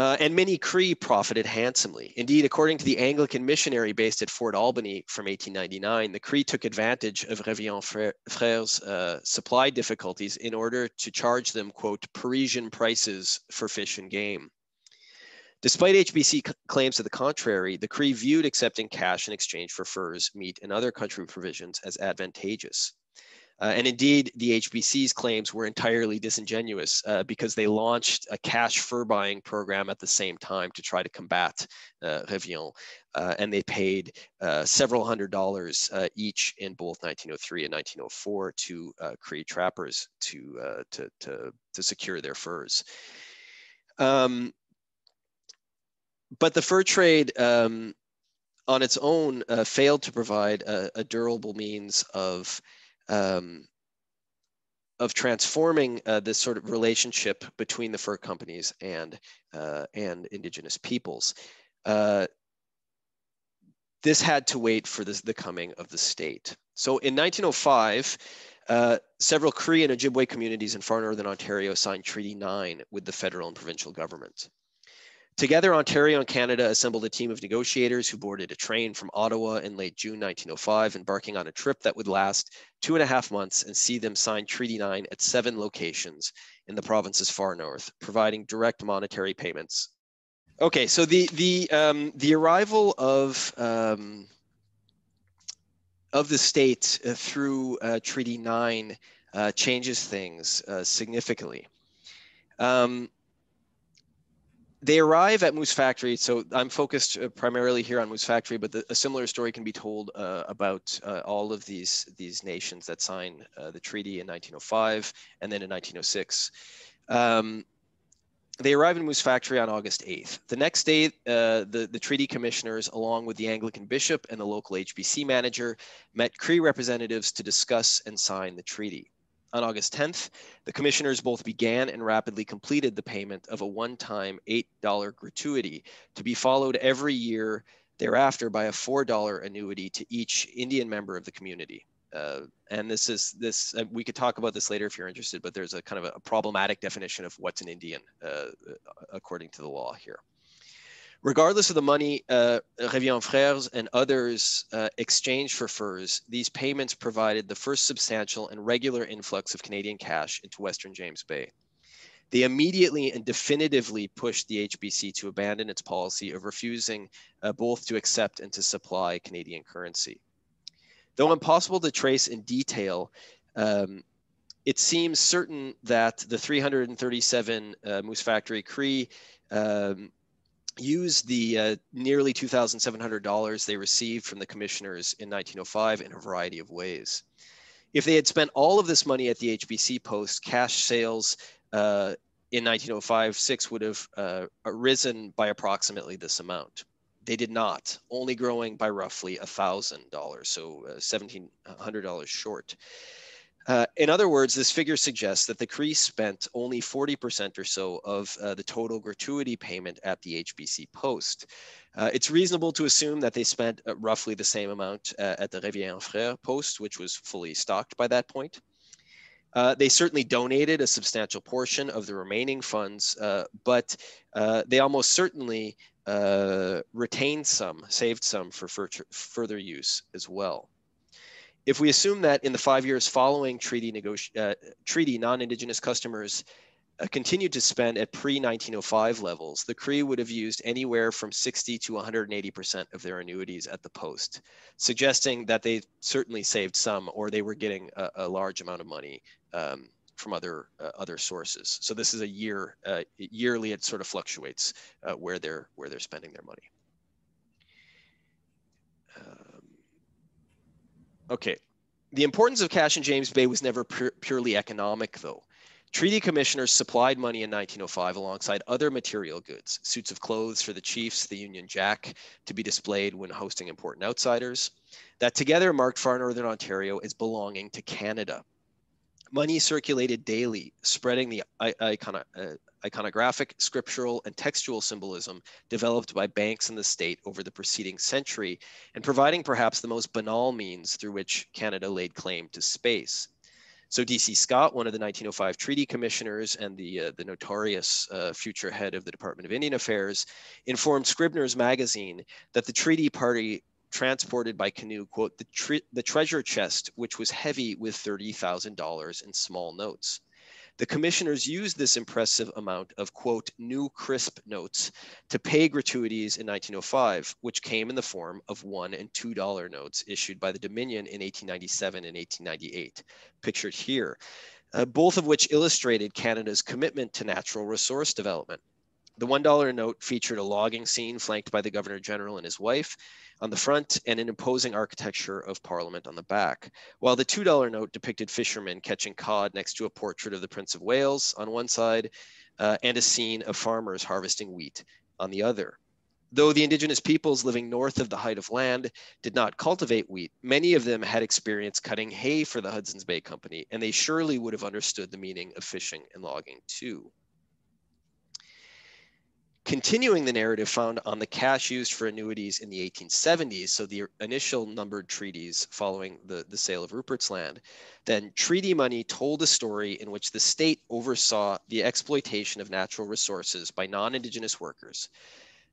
Uh, and many Cree profited handsomely. Indeed, according to the Anglican missionary based at Fort Albany from eighteen ninety-nine, the Cree took advantage of Revillon Frères' uh, supply difficulties in order to charge them, quote, Parisian prices for fish and game. Despite H B C claims to the contrary, the Cree viewed accepting cash in exchange for furs, meat, and other country provisions as advantageous. Uh, and indeed, the H B C's claims were entirely disingenuous uh, because they launched a cash fur buying program at the same time to try to combat uh, Revillon, uh, and they paid uh, several hundred dollars uh, each in both nineteen oh three and nineteen oh four to uh, Cree trappers to, uh, to, to, to secure their furs. Um, but the fur trade um, on its own uh, failed to provide a, a durable means of Um, of transforming uh, this sort of relationship between the fur companies and, uh, and indigenous peoples. Uh, this had to wait for this, the coming of the state. So in nineteen oh five, uh, several Cree and Ojibwe communities in far northern Ontario signed Treaty nine with the federal and provincial governments. Together, Ontario and Canada assembled a team of negotiators who boarded a train from Ottawa in late June nineteen oh five, embarking on a trip that would last two and a half months and see them sign Treaty nine at seven locations in the province's far north, providing direct monetary payments. Okay, so the, the, um, the arrival of, um, of the state uh, through uh, Treaty nine uh, changes things uh, significantly. Um, They arrive at Moose Factory, so I'm focused primarily here on Moose Factory, but the, a similar story can be told uh, about uh, all of these, these nations that sign uh, the treaty in nineteen oh five and then in nineteen oh six. Um, they arrive in Moose Factory on August eighth. The next day, uh, the, the treaty commissioners, along with the Anglican bishop and the local H B C manager, met Cree representatives to discuss and sign the treaty. On August tenth, the commissioners both began and rapidly completed the payment of a one-time eight dollar gratuity to be followed every year thereafter by a four dollar annuity to each Indian member of the community. Uh, and this is this, uh, we could talk about this later if you're interested, but there's a kind of a, a problematic definition of what's an Indian uh, according to the law here. Regardless of the money uh, Revillon Frères and others uh, exchanged for furs, these payments provided the first substantial and regular influx of Canadian cash into Western James Bay. They immediately and definitively pushed the H B C to abandon its policy of refusing uh, both to accept and to supply Canadian currency. Though impossible to trace in detail, um, it seems certain that the three hundred thirty-seven uh, Moose Factory Cree um, used the uh, nearly two thousand seven hundred dollars they received from the commissioners in nineteen oh five in a variety of ways. If they had spent all of this money at the H B C post, cash sales uh, in nineteen oh five six would have uh, risen by approximately this amount. They did not, only growing by roughly one thousand dollars, so uh, one thousand seven hundred dollars short. Uh, in other words, this figure suggests that the Cree spent only forty percent or so of uh, the total gratuity payment at the H B C post. Uh, it's reasonable to assume that they spent uh, roughly the same amount uh, at the Revillon Frères post, which was fully stocked by that point. Uh, they certainly donated a substantial portion of the remaining funds, uh, but uh, they almost certainly uh, retained some, saved some for fur- further use as well. If we assume that in the five years following treaty, uh, treaty non-Indigenous customers uh, continued to spend at pre nineteen oh five levels, the Cree would have used anywhere from sixty to one hundred eighty percent of their annuities at the post, suggesting that they certainly saved some, or they were getting a, a large amount of money um, from other uh, other sources. So this is a year uh, yearly; it sort of fluctuates uh, where they're where they're spending their money. Uh, Okay, the importance of cash in James Bay was never pur purely economic though. Treaty commissioners supplied money in nineteen oh five alongside other material goods, suits of clothes for the chiefs, the Union Jack to be displayed when hosting important outsiders, that together marked far northern Ontario as belonging to Canada. Money circulated daily, spreading the icono uh, iconographic, scriptural, and textual symbolism developed by banks in the state over the preceding century, and providing perhaps the most banal means through which Canada laid claim to space. So D C Scott, one of the nineteen oh five treaty commissioners and the, uh, the notorious uh, future head of the Department of Indian Affairs, informed Scribner's magazine that the treaty party transported by canoe, quote, the, tre the treasure chest, which was heavy with thirty thousand dollars in small notes. The commissioners used this impressive amount of, quote, new crisp notes to pay gratuities in nineteen oh five, which came in the form of one and two dollar notes issued by the Dominion in eighteen ninety-seven and eighteen ninety-eight, pictured here, uh, both of which illustrated Canada's commitment to natural resource development. The one dollar note featured a logging scene flanked by the Governor General and his wife on the front and an imposing architecture of Parliament on the back, while the two dollar note depicted fishermen catching cod next to a portrait of the Prince of Wales on one side uh, and a scene of farmers harvesting wheat on the other. Though the indigenous peoples living north of the Height of Land did not cultivate wheat, many of them had experience cutting hay for the Hudson's Bay Company, and they surely would have understood the meaning of fishing and logging too. Continuing the narrative found on the cash used for annuities in the eighteen seventies, so the initial numbered treaties following the, the sale of Rupert's Land, then treaty money told a story in which the state oversaw the exploitation of natural resources by non-indigenous workers.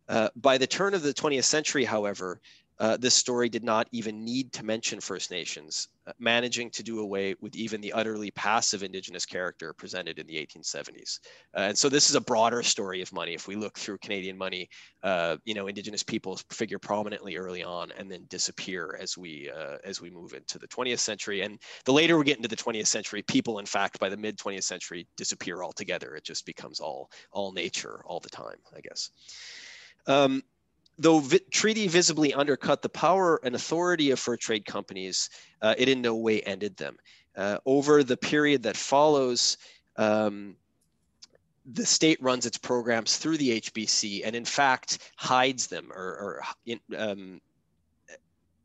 Uh, by the turn of the twentieth century, however, uh, this story did not even need to mention First Nations, uh, managing to do away with even the utterly passive indigenous character presented in the eighteen seventies. Uh, and so this is a broader story of money. If we look through Canadian money, uh, you know, indigenous peoples figure prominently early on and then disappear as we, uh, as we move into the twentieth century. And the later we get into the twentieth century, people, in fact, by the mid twentieth century, disappear altogether. It just becomes all, all nature all the time, I guess. Um, though vi- treaty visibly undercut the power and authority of fur trade companies, uh, it in no way ended them. Uh, over the period that follows, um, the state runs its programs through the H B C and in fact hides them or, or um,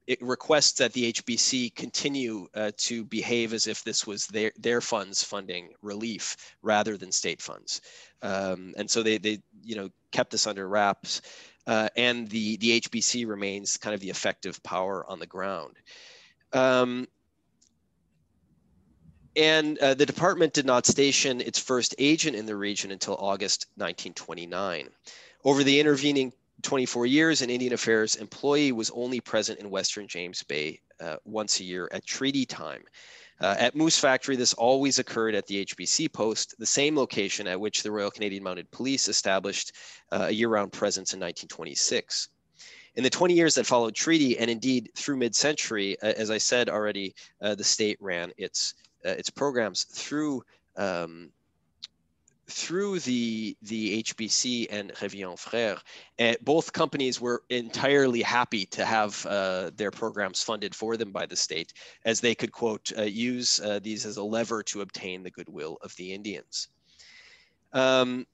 it requests that the H B C continue uh, to behave as if this was their, their funds funding relief rather than state funds. Um, and so they, they, you know, kept this under wraps, uh, and the, the H B C remains kind of the effective power on the ground. Um, and uh, the department did not station its first agent in the region until August nineteen twenty-nine. Over the intervening twenty-four years, an Indian Affairs employee was only present in Western James Bay uh, once a year at treaty time. Uh, at Moose Factory, this always occurred at the H B C post, the same location at which the Royal Canadian Mounted Police established uh, a year-round presence in nineteen twenty-six. In the twenty years that followed treaty, and indeed through mid-century, uh, as I said already, uh, the state ran its uh, its programs through um, through the, the H B C and Revillon Frères, and both companies were entirely happy to have uh, their programs funded for them by the state, as they could, quote, uh, use uh, these as a lever to obtain the goodwill of the Indians. Um,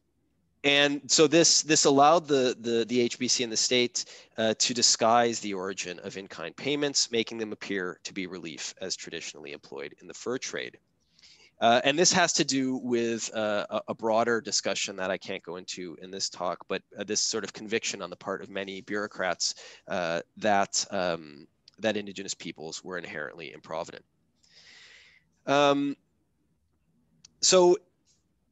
and so this, this allowed the, the, the H B C and the state uh, to disguise the origin of in-kind payments, making them appear to be relief as traditionally employed in the fur trade. Uh, and this has to do with uh, a broader discussion that I can't go into in this talk, but uh, this sort of conviction on the part of many bureaucrats uh, that, um, that indigenous peoples were inherently improvident. Um, so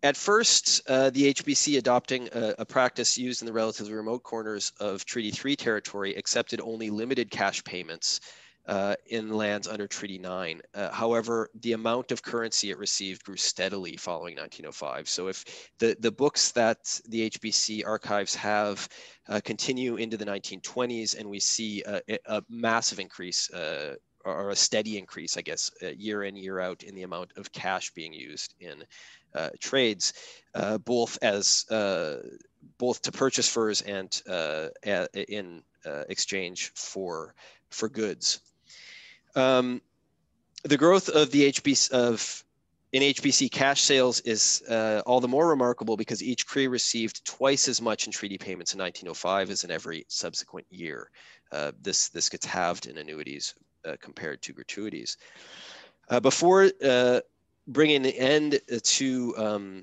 at first, uh, the H B C, adopting a, a practice used in the relatively remote corners of Treaty three territory, accepted only limited cash payments Uh, in lands under Treaty nine. Uh, however, the amount of currency it received grew steadily following nineteen oh five. So if the, the books that the H B C archives have uh, continue into the nineteen twenties, and we see a, a massive increase uh, or a steady increase, I guess, uh, year in, year out in the amount of cash being used in uh, trades, uh, both as uh, both to purchase furs and uh, in uh, exchange for, for goods. Um, the growth of the H B C of in H B C cash sales is uh, all the more remarkable because each Cree received twice as much in treaty payments in nineteen oh five as in every subsequent year. Uh, this this gets halved in annuities uh, compared to gratuities. Uh, before uh, bringing the end to um,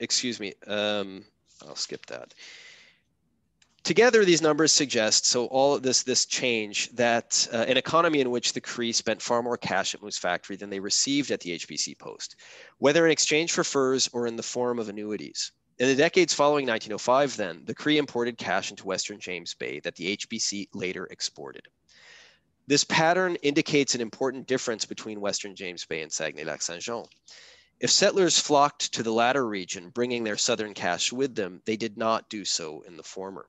excuse me, um, I'll skip that. Together, these numbers suggest, so all of this, this change, that uh, an economy in which the Cree spent far more cash at Moose Factory than they received at the H B C post, whether in exchange for furs or in the form of annuities. In the decades following nineteen oh five, then, the Cree imported cash into Western James Bay that the H B C later exported. This pattern indicates an important difference between Western James Bay and Saguenay-Lac-Saint-Jean. If settlers flocked to the latter region, bringing their southern cash with them, they did not do so in the former.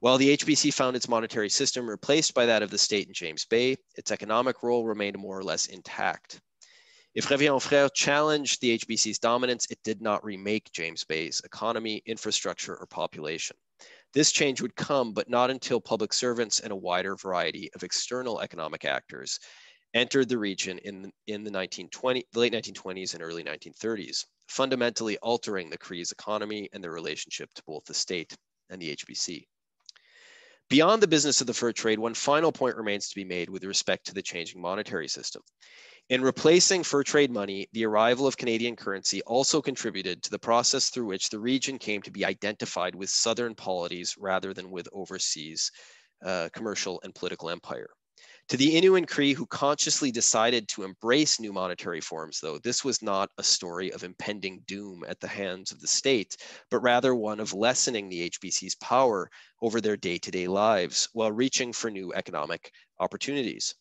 While the H B C found its monetary system replaced by that of the state in James Bay, its economic role remained more or less intact. If Revillon Frères challenged the H B C's dominance, it did not remake James Bay's economy, infrastructure, or population. This change would come, but not until public servants and a wider variety of external economic actors entered the region in, in the nineteen twenty, late nineteen twenties and early nineteen thirties, fundamentally altering the Cree's economy and their relationship to both the state and the H B C. Beyond the business of the fur trade, one final point remains to be made with respect to the changing monetary system. In replacing fur trade money, the arrival of Canadian currency also contributed to the process through which the region came to be identified with southern polities rather than with overseas uh, commercial and political empire. To the Innu and Cree who consciously decided to embrace new monetary forms, though, this was not a story of impending doom at the hands of the state, but rather one of lessening the H B C's power over their day-to-day lives while reaching for new economic opportunities.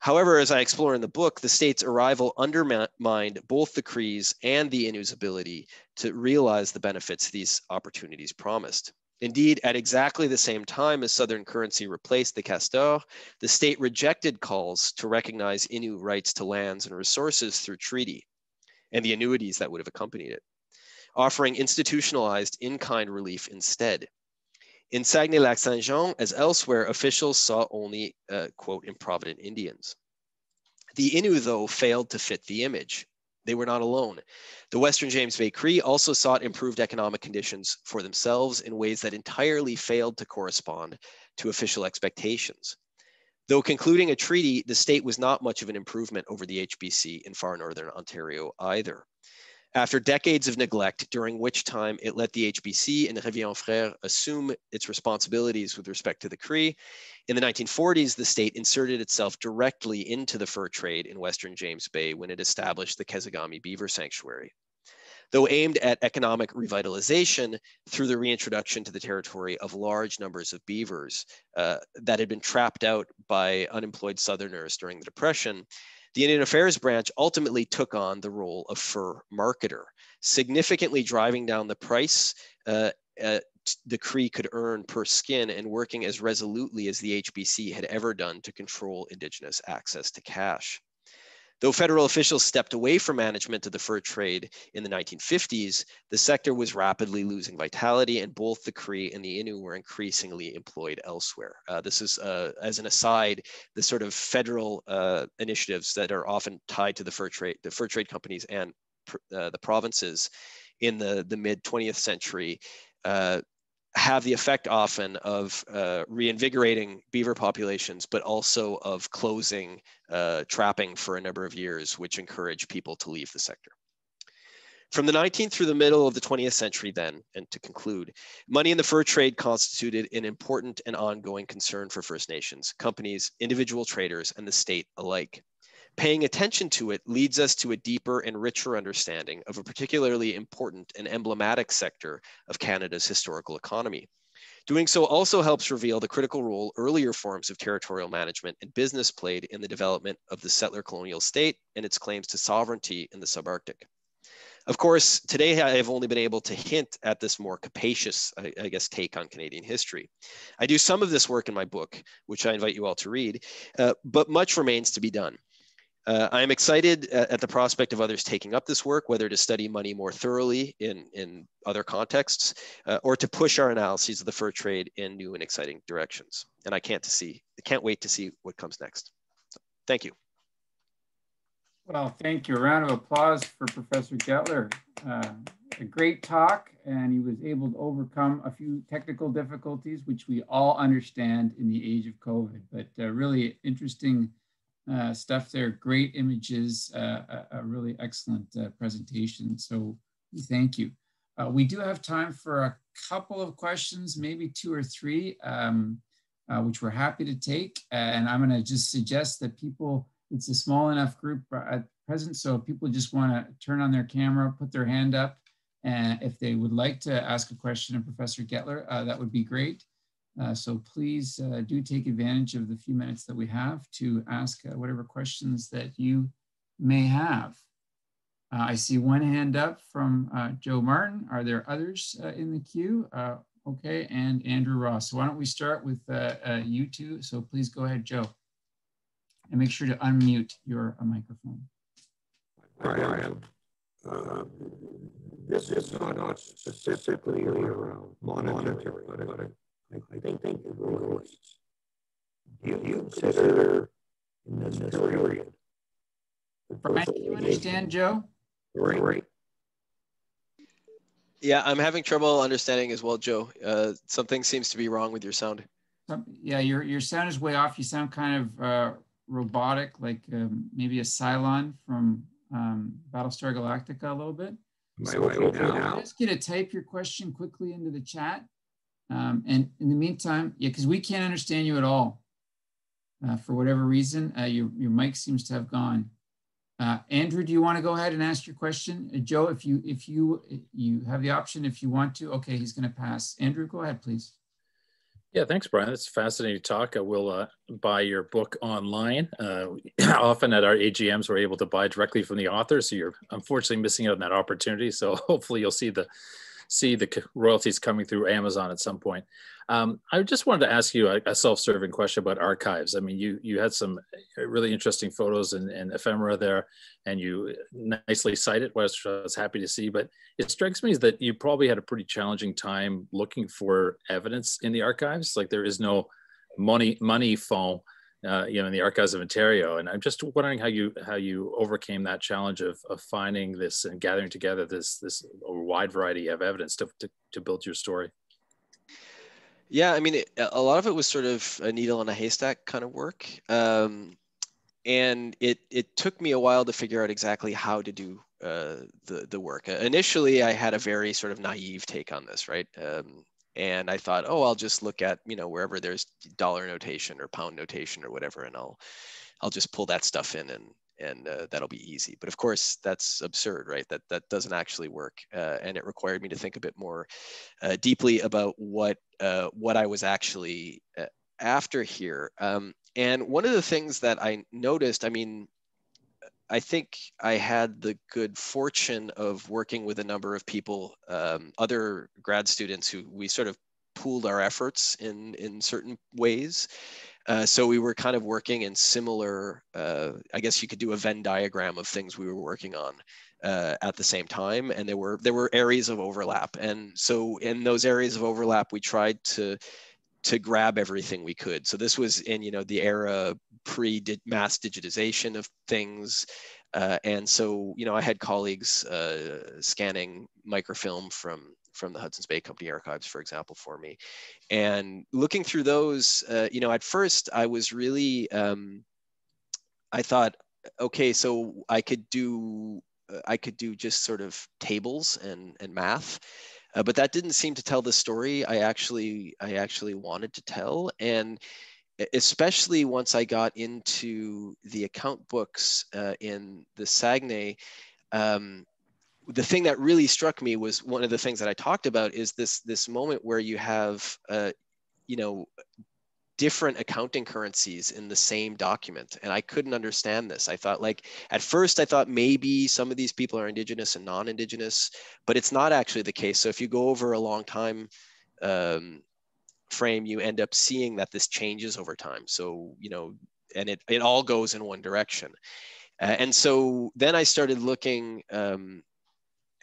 However, as I explore in the book, the state's arrival undermined both the Crees and the Innu's ability to realize the benefits these opportunities promised. Indeed, at exactly the same time as Southern currency replaced the castor, the state rejected calls to recognize Innu rights to lands and resources through treaty and the annuities that would have accompanied it, offering institutionalized in-kind relief instead. In Saguenay-Lac-Saint-Jean, as elsewhere, officials saw only, uh, quote, improvident Indians. The Innu, though, failed to fit the image. They were not alone. The Western James Bay Cree also sought improved economic conditions for themselves in ways that entirely failed to correspond to official expectations. Though concluding a treaty, the state was not much of an improvement over the H B C in far northern Ontario either. After decades of neglect, during which time it let the H B C and Revillon Frères assume its responsibilities with respect to the Cree, in the nineteen forties, the state inserted itself directly into the fur trade in Western James Bay when it established the Kesagami Beaver Sanctuary. Though aimed at economic revitalization through the reintroduction to the territory of large numbers of beavers uh, that had been trapped out by unemployed Southerners during the Depression, the Indian Affairs branch ultimately took on the role of fur marketer, significantly driving down the price uh, uh, the Cree could earn per skin and working as resolutely as the H B C had ever done to control Indigenous access to cash. Though federal officials stepped away from management of the fur trade in the nineteen fifties, the sector was rapidly losing vitality and both the Cree and the Innu were increasingly employed elsewhere. Uh, this is, uh, as an aside, the sort of federal uh, initiatives that are often tied to the fur trade, the fur trade companies and uh, the provinces in the, the mid twentieth century, uh, have the effect often of uh, reinvigorating beaver populations, but also of closing uh, trapping for a number of years, which encourage people to leave the sector. From the nineteenth through the middle of the twentieth century then, and to conclude, money in the fur trade constituted an important and ongoing concern for First Nations, companies, individual traders, and the state alike. Paying attention to it leads us to a deeper and richer understanding of a particularly important and emblematic sector of Canada's historical economy. Doing so also helps reveal the critical role earlier forms of territorial management and business played in the development of the settler colonial state and its claims to sovereignty in the subarctic. Of course, today I've only been able to hint at this more capacious, I, I guess, take on Canadian history. I do some of this work in my book, which I invite you all to read, uh, but much remains to be done. Uh, I am excited at the prospect of others taking up this work, whether to study money more thoroughly in, in other contexts, uh, or to push our analyses of the fur trade in new and exciting directions. And I can't, to see, can't wait to see what comes next. So, thank you. Well, thank you. A round of applause for Professor Gettler. Uh, a great talk, and he was able to overcome a few technical difficulties, which we all understand in the age of COVID, but uh, really interesting Uh, stuff there, great images, uh, a, a really excellent uh, presentation. So thank you. Uh, we do have time for a couple of questions, maybe two or three, um, uh, which we're happy to take. And I'm going to just suggest that people, it's a small enough group at present, so if people just want to turn on their camera, put their hand up, and if they would like to ask a question of Professor Gettler, uh, that would be great. Uh, so please uh, do take advantage of the few minutes that we have to ask uh, whatever questions that you may have. Uh, I see one hand up from uh, Joe Martin. Are there others uh, in the queue? Uh, okay, and Andrew Ross. So why don't we start with uh, uh, you two? So please go ahead, Joe. And make sure to unmute your uh, microphone. Hi, I am. Uh, this is not, not specifically around monetary, monetary. I think it was, do you consider in this period? Brian, do you understand, Joe? Right, right. Yeah, I'm having trouble understanding as well, Joe. Uh, something seems to be wrong with your sound. Yeah, your, your sound is way off. You sound kind of uh, robotic, like um, maybe a Cylon from um, Battlestar Galactica a little bit. So if, uh, I'll ask you to type your question quickly into the chat. Um, and in the meantime, yeah, because we can't understand you at all. Uh, for whatever reason, uh, your, your mic seems to have gone. Uh, Andrew, do you want to go ahead and ask your question? Uh, Joe, if you if you you have the option, if you want to, okay, he's going to pass. Andrew, go ahead, please. Yeah, thanks, Brian. That's a fascinating talk. I will uh, buy your book online. Uh, often at our A G Ms, we're able to buy directly from the author, so you're unfortunately missing out on that opportunity. So hopefully, you'll see the see the royalties coming through Amazon at some point. Um, I just wanted to ask you a, a self-serving question about archives. I mean, you you had some really interesting photos and, and ephemera there, and you nicely cited, which I was happy to see, but it strikes me that you probably had a pretty challenging time looking for evidence in the archives. Like there is no money money fund, uh, you know, in the archives of Ontario. And I'm just wondering how you how you overcame that challenge of, of finding this and gathering together this this wide variety of evidence to, to, to build your story. Yeah, I mean, it, a lot of it was sort of a needle in a haystack kind of work. Um, and it it took me a while to figure out exactly how to do uh, the, the work. Uh, initially, I had a very sort of naive take on this, right? Um, and I thought, oh, I'll just look at, you know, wherever there's dollar notation or pound notation or whatever, and I'll I'll just pull that stuff in and and uh, that'll be easy. But of course, that's absurd, right? That, that doesn't actually work. Uh, and it required me to think a bit more uh, deeply about what uh, what I was actually uh, after here. Um, and one of the things that I noticed, I mean, I think I had the good fortune of working with a number of people, um, other grad students who we sort of pooled our efforts in, in certain ways. Uh, so we were kind of working in similar, uh, I guess you could do a Venn diagram of things we were working on uh, at the same time. And there were there were areas of overlap. And so in those areas of overlap, we tried to to grab everything we could. So this was in, you know, the era pre-mass digitization of things. Uh, and so, you know, I had colleagues uh, scanning microfilm from from the Hudson's Bay Company archives, for example, for me. And looking through those, uh, you know, at first I was really, um, I thought, okay, so I could do, uh, I could do just sort of tables and, and math, uh, but that didn't seem to tell the story I actually, I actually wanted to tell. And especially once I got into the account books uh, in the Saguenay, um, the thing that really struck me was one of the things that I talked about is this this moment where you have, uh, you know, different accounting currencies in the same document. And I couldn't understand this. I thought like, at first I thought maybe some of these people are Indigenous and non-Indigenous, but it's not actually the case. So if you go over a long time um, frame, you end up seeing that this changes over time. So, you know, and it, it all goes in one direction. Uh, and so then I started looking, um,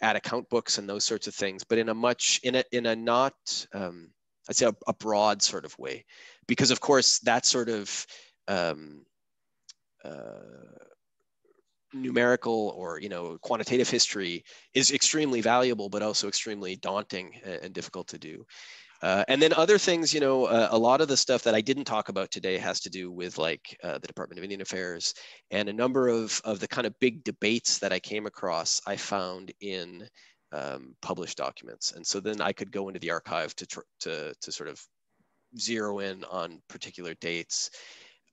at account books and those sorts of things, but in a much, in a, in a not, um, I'd say a, a broad sort of way, because of course that sort of um, uh, numerical or, you know, quantitative history is extremely valuable, but also extremely daunting and, and difficult to do. Uh, and then other things, you know, uh, a lot of the stuff that I didn't talk about today has to do with like uh, the Department of Indian Affairs and a number of, of the kind of big debates that I came across, I found in um, published documents. And so then I could go into the archive to, tr to, to sort of zero in on particular dates.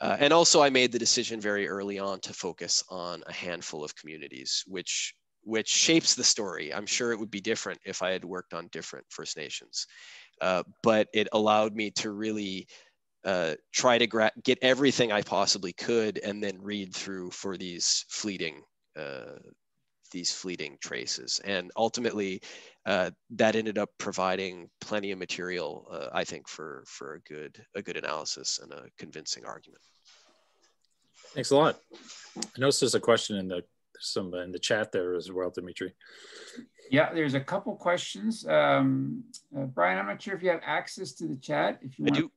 Uh, and also I made the decision very early on to focus on a handful of communities, which, which shapes the story. I'm sure it would be different if I had worked on different First Nations. Uh, but it allowed me to really uh, try to gra get everything I possibly could, and then read through for these fleeting, uh, these fleeting traces. And ultimately, uh, that ended up providing plenty of material, uh, I think, for for a good a good analysis and a convincing argument. Thanks a lot. I noticed there's a question in the some in the chat there as well, Dimitri. Yeah, there's a couple questions. Um, uh, Brian, I'm not sure if you have access to the chat. If you want to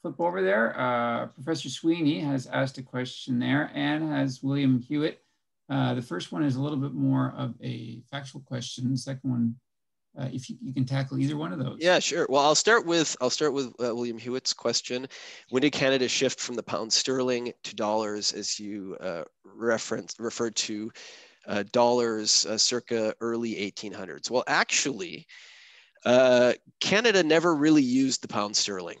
flip over there, uh, Professor Sweeney has asked a question there, and has William Hewitt. Uh, the first one is a little bit more of a factual question. The second one uh, if you, you can tackle either one of those. Yeah, sure. Well, I'll start with I'll start with uh, William Hewitt's question. When did Canada shift from the pound sterling to dollars, as you uh, referenced referred to uh, dollars uh, circa early eighteen hundreds? Well, actually, uh, Canada never really used the pound sterling.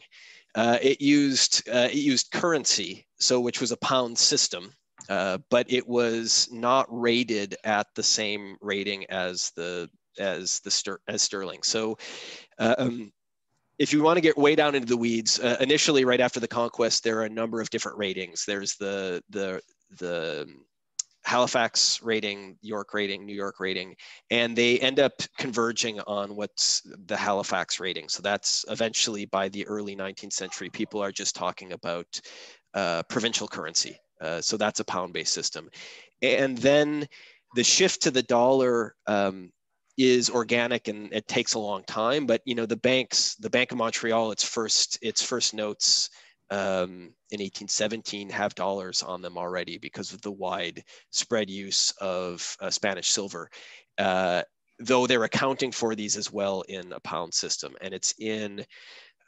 Uh, it used uh, it used currency, so which was a pound system. Uh, but it was not rated at the same rating as the as the ster as sterling. So, um, if you want to get way down into the weeds, uh, initially, right after the conquest, there are a number of different ratings. There's the the the Halifax rating, York rating, New York rating, and they end up converging on what's the Halifax rating. So that's eventually, by the early nineteenth century, people are just talking about uh, provincial currency. Uh, so that's a pound-based system. And then the shift to the dollar um, is organic, and it takes a long time. But you know, the banks, the Bank of Montreal, its first its first notes um, in eighteen seventeen have dollars on them already because of the widespread use of uh, Spanish silver. Uh, though they're accounting for these as well in a pound system, and it's in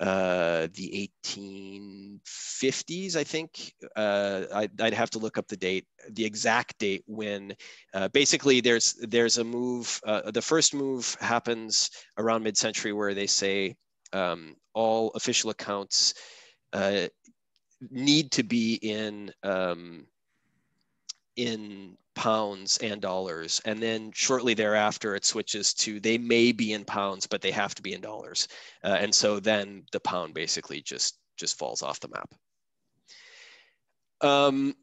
Uh, the eighteen fifties, I think. Uh, I, I'd have to look up the date, the exact date when uh, basically there's there's a move. Uh, the first move happens around mid-century where they say um, all official accounts uh, need to be in um, in pounds and dollars, and then shortly thereafter it switches to they may be in pounds but they have to be in dollars, uh, and so then the pound basically just just falls off the map. Um,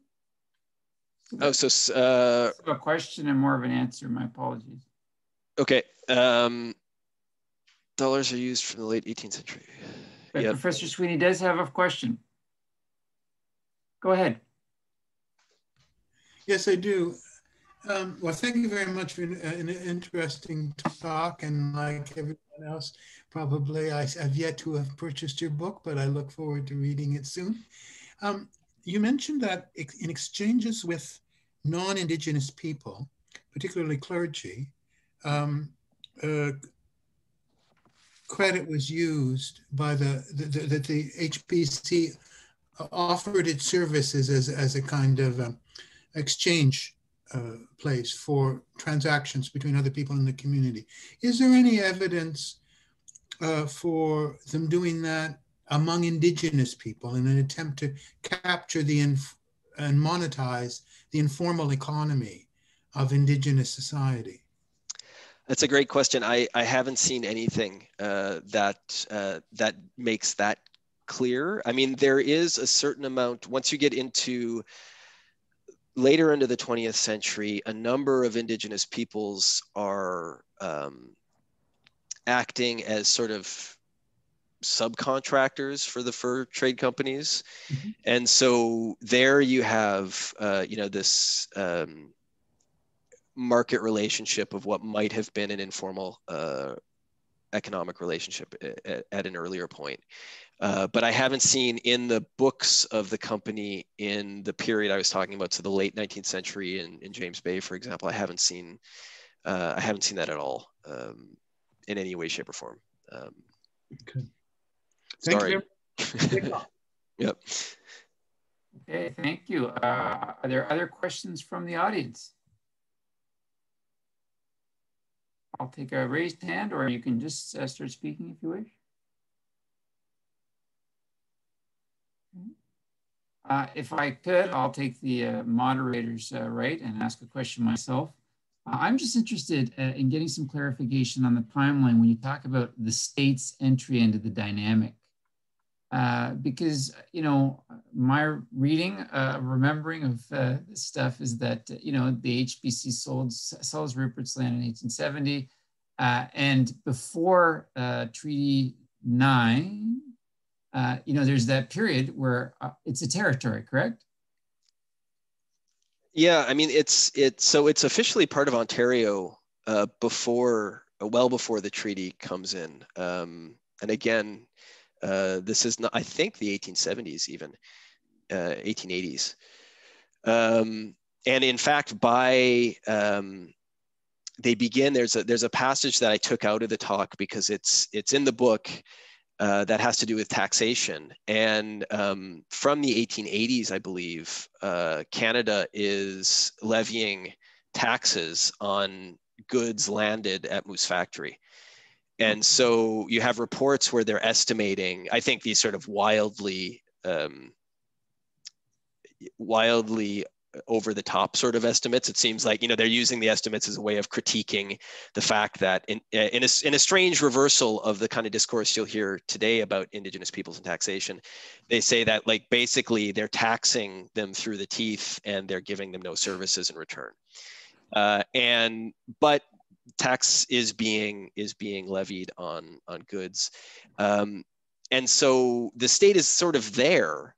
oh, so uh, a question and more of an answer. My apologies. Okay, um, dollars are used from the late eighteenth century. But yep. Professor Sweeney does have a question. Go ahead. Yes, I do. Um, well, thank you very much for an, an interesting talk, and like everyone else, probably I have yet to have purchased your book, but I look forward to reading it soon. Um, you mentioned that in exchanges with non-Indigenous people, particularly clergy, um, uh, credit was used by the, that the, the H B C offered its services as, as a kind of um, exchange uh, place for transactions between other people in the community. Is there any evidence uh, for them doing that among Indigenous people in an attempt to capture the inf and monetize the informal economy of Indigenous society? That's a great question. I, I haven't seen anything uh, that uh, that makes that clear. I mean, there is a certain amount, once you get into later into the twentieth century, a number of Indigenous peoples are um, acting as sort of subcontractors for the fur trade companies. Mm-hmm. And so there you have, uh, you know, this um, market relationship of what might have been an informal uh, economic relationship at, at an earlier point. Uh, but I haven't seen in the books of the company in the period I was talking about, so the late nineteenth century in, in James Bay, for example, I haven't seen uh, I haven't seen that at all um, in any way, shape, or form. Um, okay. Thank sorry. you. Yep. Okay. Thank you. Uh, are there other questions from the audience? I'll take a raised hand, or you can just uh, start speaking if you wish. Uh, if I could, I'll take the uh, moderator's uh, right and ask a question myself. Uh, I'm just interested uh, in getting some clarification on the timeline when you talk about the state's entry into the dynamic. Uh, because, you know, my reading, uh, remembering of uh, this stuff is that, you know, the H B C sold, sells Rupert's Land in eighteen seventy. Uh, and before uh, Treaty nine, Uh, you know, there's that period where uh, it's a territory, correct? Yeah, I mean, it's it's so it's officially part of Ontario uh, before, well before the treaty comes in. Um, and again, uh, this is not, I think, the eighteen seventies, even uh, eighteen eighties. Um, and in fact, by um, they begin, there's a, there's a passage that I took out of the talk because it's, it's in the book uh, that has to do with taxation. And um, from the eighteen eighties, I believe, uh, Canada is levying taxes on goods landed at Moose Factory. And so you have reports where they're estimating, I think these sort of wildly, um, wildly over the top sort of estimates. It seems like, you know, they're using the estimates as a way of critiquing the fact that in, in, a, in a strange reversal of the kind of discourse you'll hear today about Indigenous peoples and taxation, they say that, like, basically they're taxing them through the teeth and they're giving them no services in return. Uh, and, but tax is being, is being levied on, on goods. Um, and so the state is sort of there,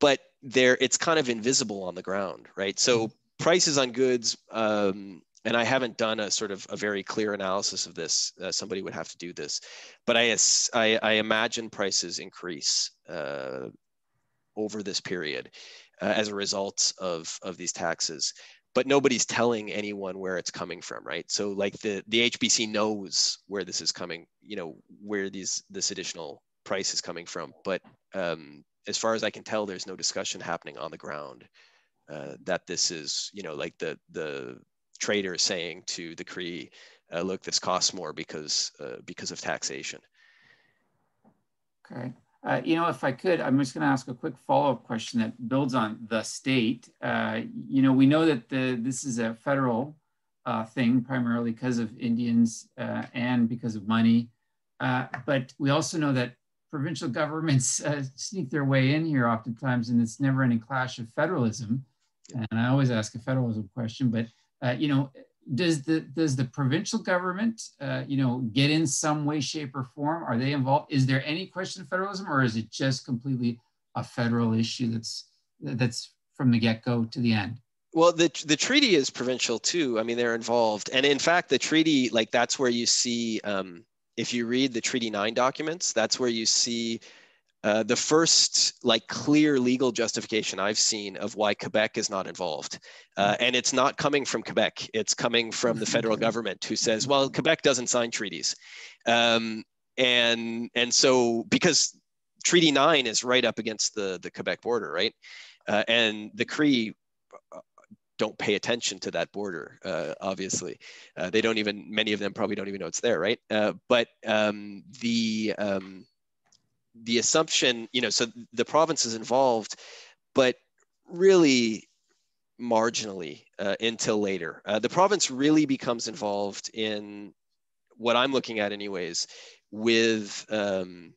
but there it's kind of invisible on the ground, right? So prices on goods, um, and I haven't done a sort of a very clear analysis of this. Uh, somebody would have to do this, but I, I, I imagine prices increase uh, over this period uh, as a result of, of these taxes. But nobody's telling anyone where it's coming from, right? So, like, the, the H B C knows where this is coming, you know, where these, this additional price is coming from. But um, as far as I can tell, there's no discussion happening on the ground uh, that this is, you know, like the, the trader saying to the Cree, uh, look, this costs more because, uh, because of taxation. Okay. Uh, you know, if I could, I'm just going to ask a quick follow-up question that builds on the state. Uh, you know, we know that the, this is a federal uh, thing primarily because of Indians uh, and because of money. Uh, but we also know that provincial governments uh, sneak their way in here oftentimes, and it's never any clash of federalism. And I always ask a federalism question, but, uh, you know, does the, does the provincial government, uh, you know, get in some way, shape, or form? Are they involved? Is there any question of federalism, or is it just completely a federal issue that's, that's from the get-go to the end? Well, the, the treaty is provincial too. I mean, they're involved. And in fact, the treaty, like, that's where you see, um, if you read the Treaty nine documents, that's where you see uh, the first, like, clear legal justification I've seen of why Quebec is not involved. Uh, and it's not coming from Quebec. It's coming from the federal government, who says, well, Quebec doesn't sign treaties. Um, and, and so, because Treaty nine is right up against the, the Quebec border, right? Uh, and the Cree don't pay attention to that border, uh, obviously. Uh, they don't even, many of them probably don't even know it's there, right? Uh, but um, the... Um, the assumption, you know, so the province is involved, but really marginally uh, until later. Uh, the province really becomes involved in what I'm looking at anyways, with, um,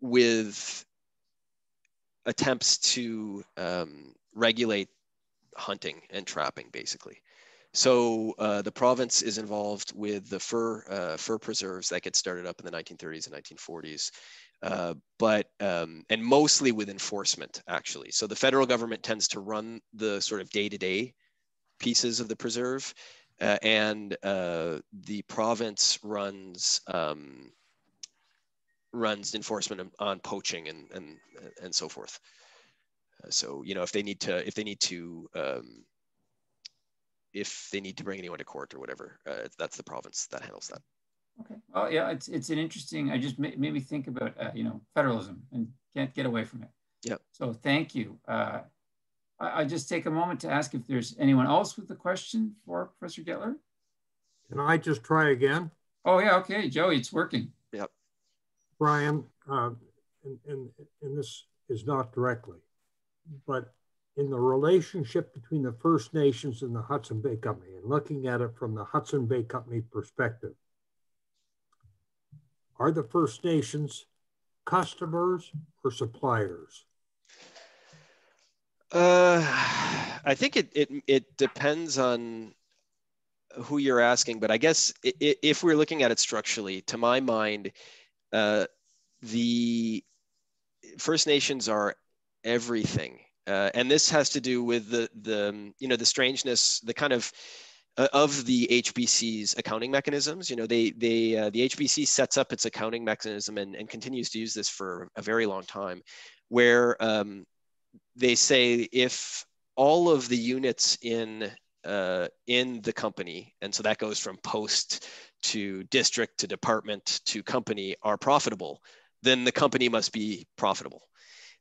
with attempts to um, regulate hunting and trapping, basically. So uh, the province is involved with the fur uh, fur preserves that get started up in the nineteen thirties and nineteen forties, uh, but um, and mostly with enforcement, actually. So the federal government tends to run the sort of day-to-day pieces of the preserve, uh, and uh, the province runs um, runs enforcement on poaching and and and so forth. Uh, so, you know, if they need to if they need to um, if they need to bring anyone to court or whatever, uh, that's the province that handles that. Okay. Well, yeah, it's, it's an interesting, I just made me think about, uh, you know, federalism, and can't get away from it. Yeah. So thank you. Uh, I, I just take a moment to ask if there's anyone else with a question for Professor Gettler. Can I just try again? Oh yeah, okay, Joey, it's working. Yep. Brian, uh, and, and, and this is not directly, but in the relationship between the First Nations and the Hudson Bay Company, and looking at it from the Hudson Bay Company perspective, are the First Nations customers or suppliers? Uh, I think it, it, it depends on who you're asking, but I guess if we're looking at it structurally, to my mind, uh, the First Nations are everything. Uh, and this has to do with the, the, you know, the strangeness, the kind of, uh, of the H B C's accounting mechanisms. You know, they, they, uh, the H B C sets up its accounting mechanism and, and continues to use this for a very long time, where um, they say if all of the units in uh, in the company, and so that goes from post to district to department to company, are profitable, then the company must be profitable.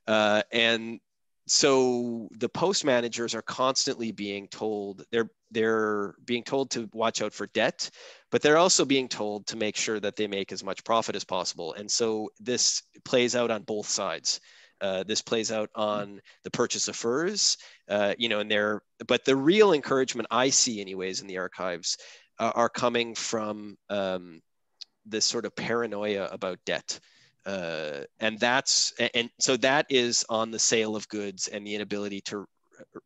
Uh, and so the post managers are constantly being told, they're they're being told to watch out for debt, but they're also being told to make sure that they make as much profit as possible. And so this plays out on both sides. Uh, this plays out on the purchase of furs, uh, you know, and there, but the real encouragement I see anyways in the archives uh, are coming from um, this sort of paranoia about debt. Uh, and that's, and so that is on the sale of goods and the inability to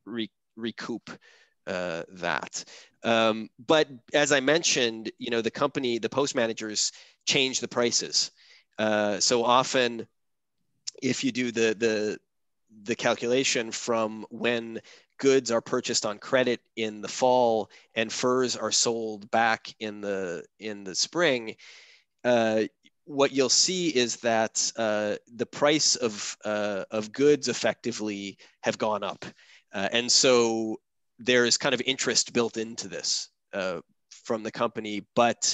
re recoup uh, that. Um, but as I mentioned, you know, the company, the post managers change the prices. Uh, so often, if you do the, the, the calculation from when goods are purchased on credit in the fall and furs are sold back in the, in the spring, uh, what you'll see is that uh, the price of, uh, of goods effectively have gone up. Uh, and so there is kind of interest built into this uh, from the company, but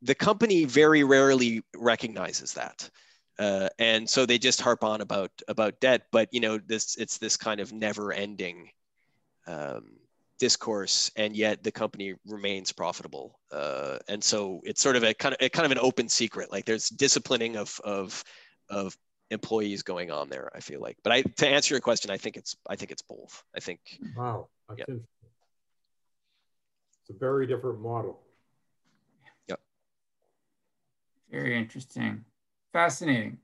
the company very rarely recognizes that. Uh, and so they just harp on about, about debt, but you know, this, it's this kind of never ending um, discourse, and yet the company remains profitable. Uh, and so it's sort of a kind of, a kind of an open secret, like there's disciplining of, of, of employees going on there, I feel like. But I, to answer your question, I think it's, I think it's both. I think. Wow. That's yeah. interesting. It's a very different model. Yep. Very interesting. Fascinating.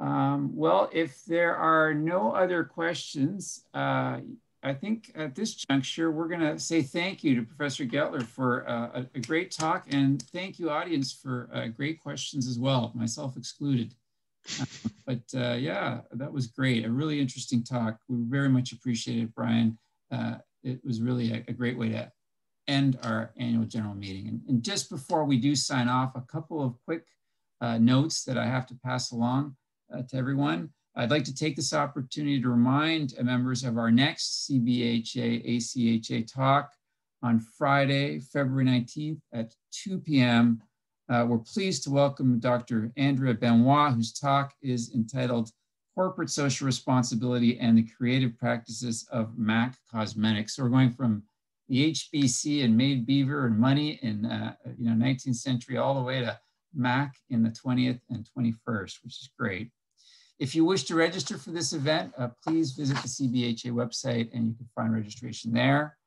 Um, well, if there are no other questions, uh, I think at this juncture, we're going to say thank you to Professor Gettler for uh, a, a great talk, and thank you, audience, for uh, great questions as well, myself excluded. Uh, but uh, yeah, that was great. A really interesting talk. We very much appreciate it, Brian. Uh, it was really a, a great way to end our annual general meeting. And, and just before we do sign off, a couple of quick Uh, notes that I have to pass along uh, to everyone. I'd like to take this opportunity to remind members of our next C B H A A C H A talk on Friday, February nineteenth at two P M Uh, we're pleased to welcome Doctor Andrea Benoit, whose talk is entitled Corporate Social Responsibility and the Creative Practices of M A C Cosmetics. So we're going from the H B C and Made Beaver and money in uh, you know, nineteenth century all the way to M A C in the twentieth and twenty-first, which is great. If you wish to register for this event, uh, please visit the C B H A website and you can find registration there.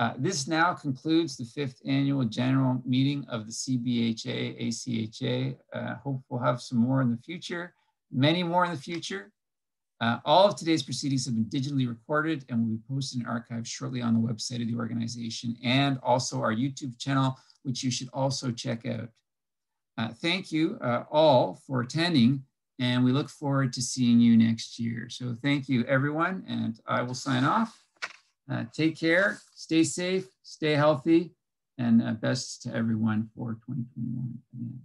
Uh, this now concludes the fifth annual general meeting of the C B H A A C H A. Uh, hope we'll have some more in the future, many more in the future. Uh, all of today's proceedings have been digitally recorded and will be posted in archives shortly on the website of the organization and also our YouTube channel, which you should also check out. Uh, thank you uh, all for attending, and we look forward to seeing you next year. So thank you, everyone, and I will sign off. Uh, take care, stay safe, stay healthy, and uh, best to everyone for twenty twenty-one.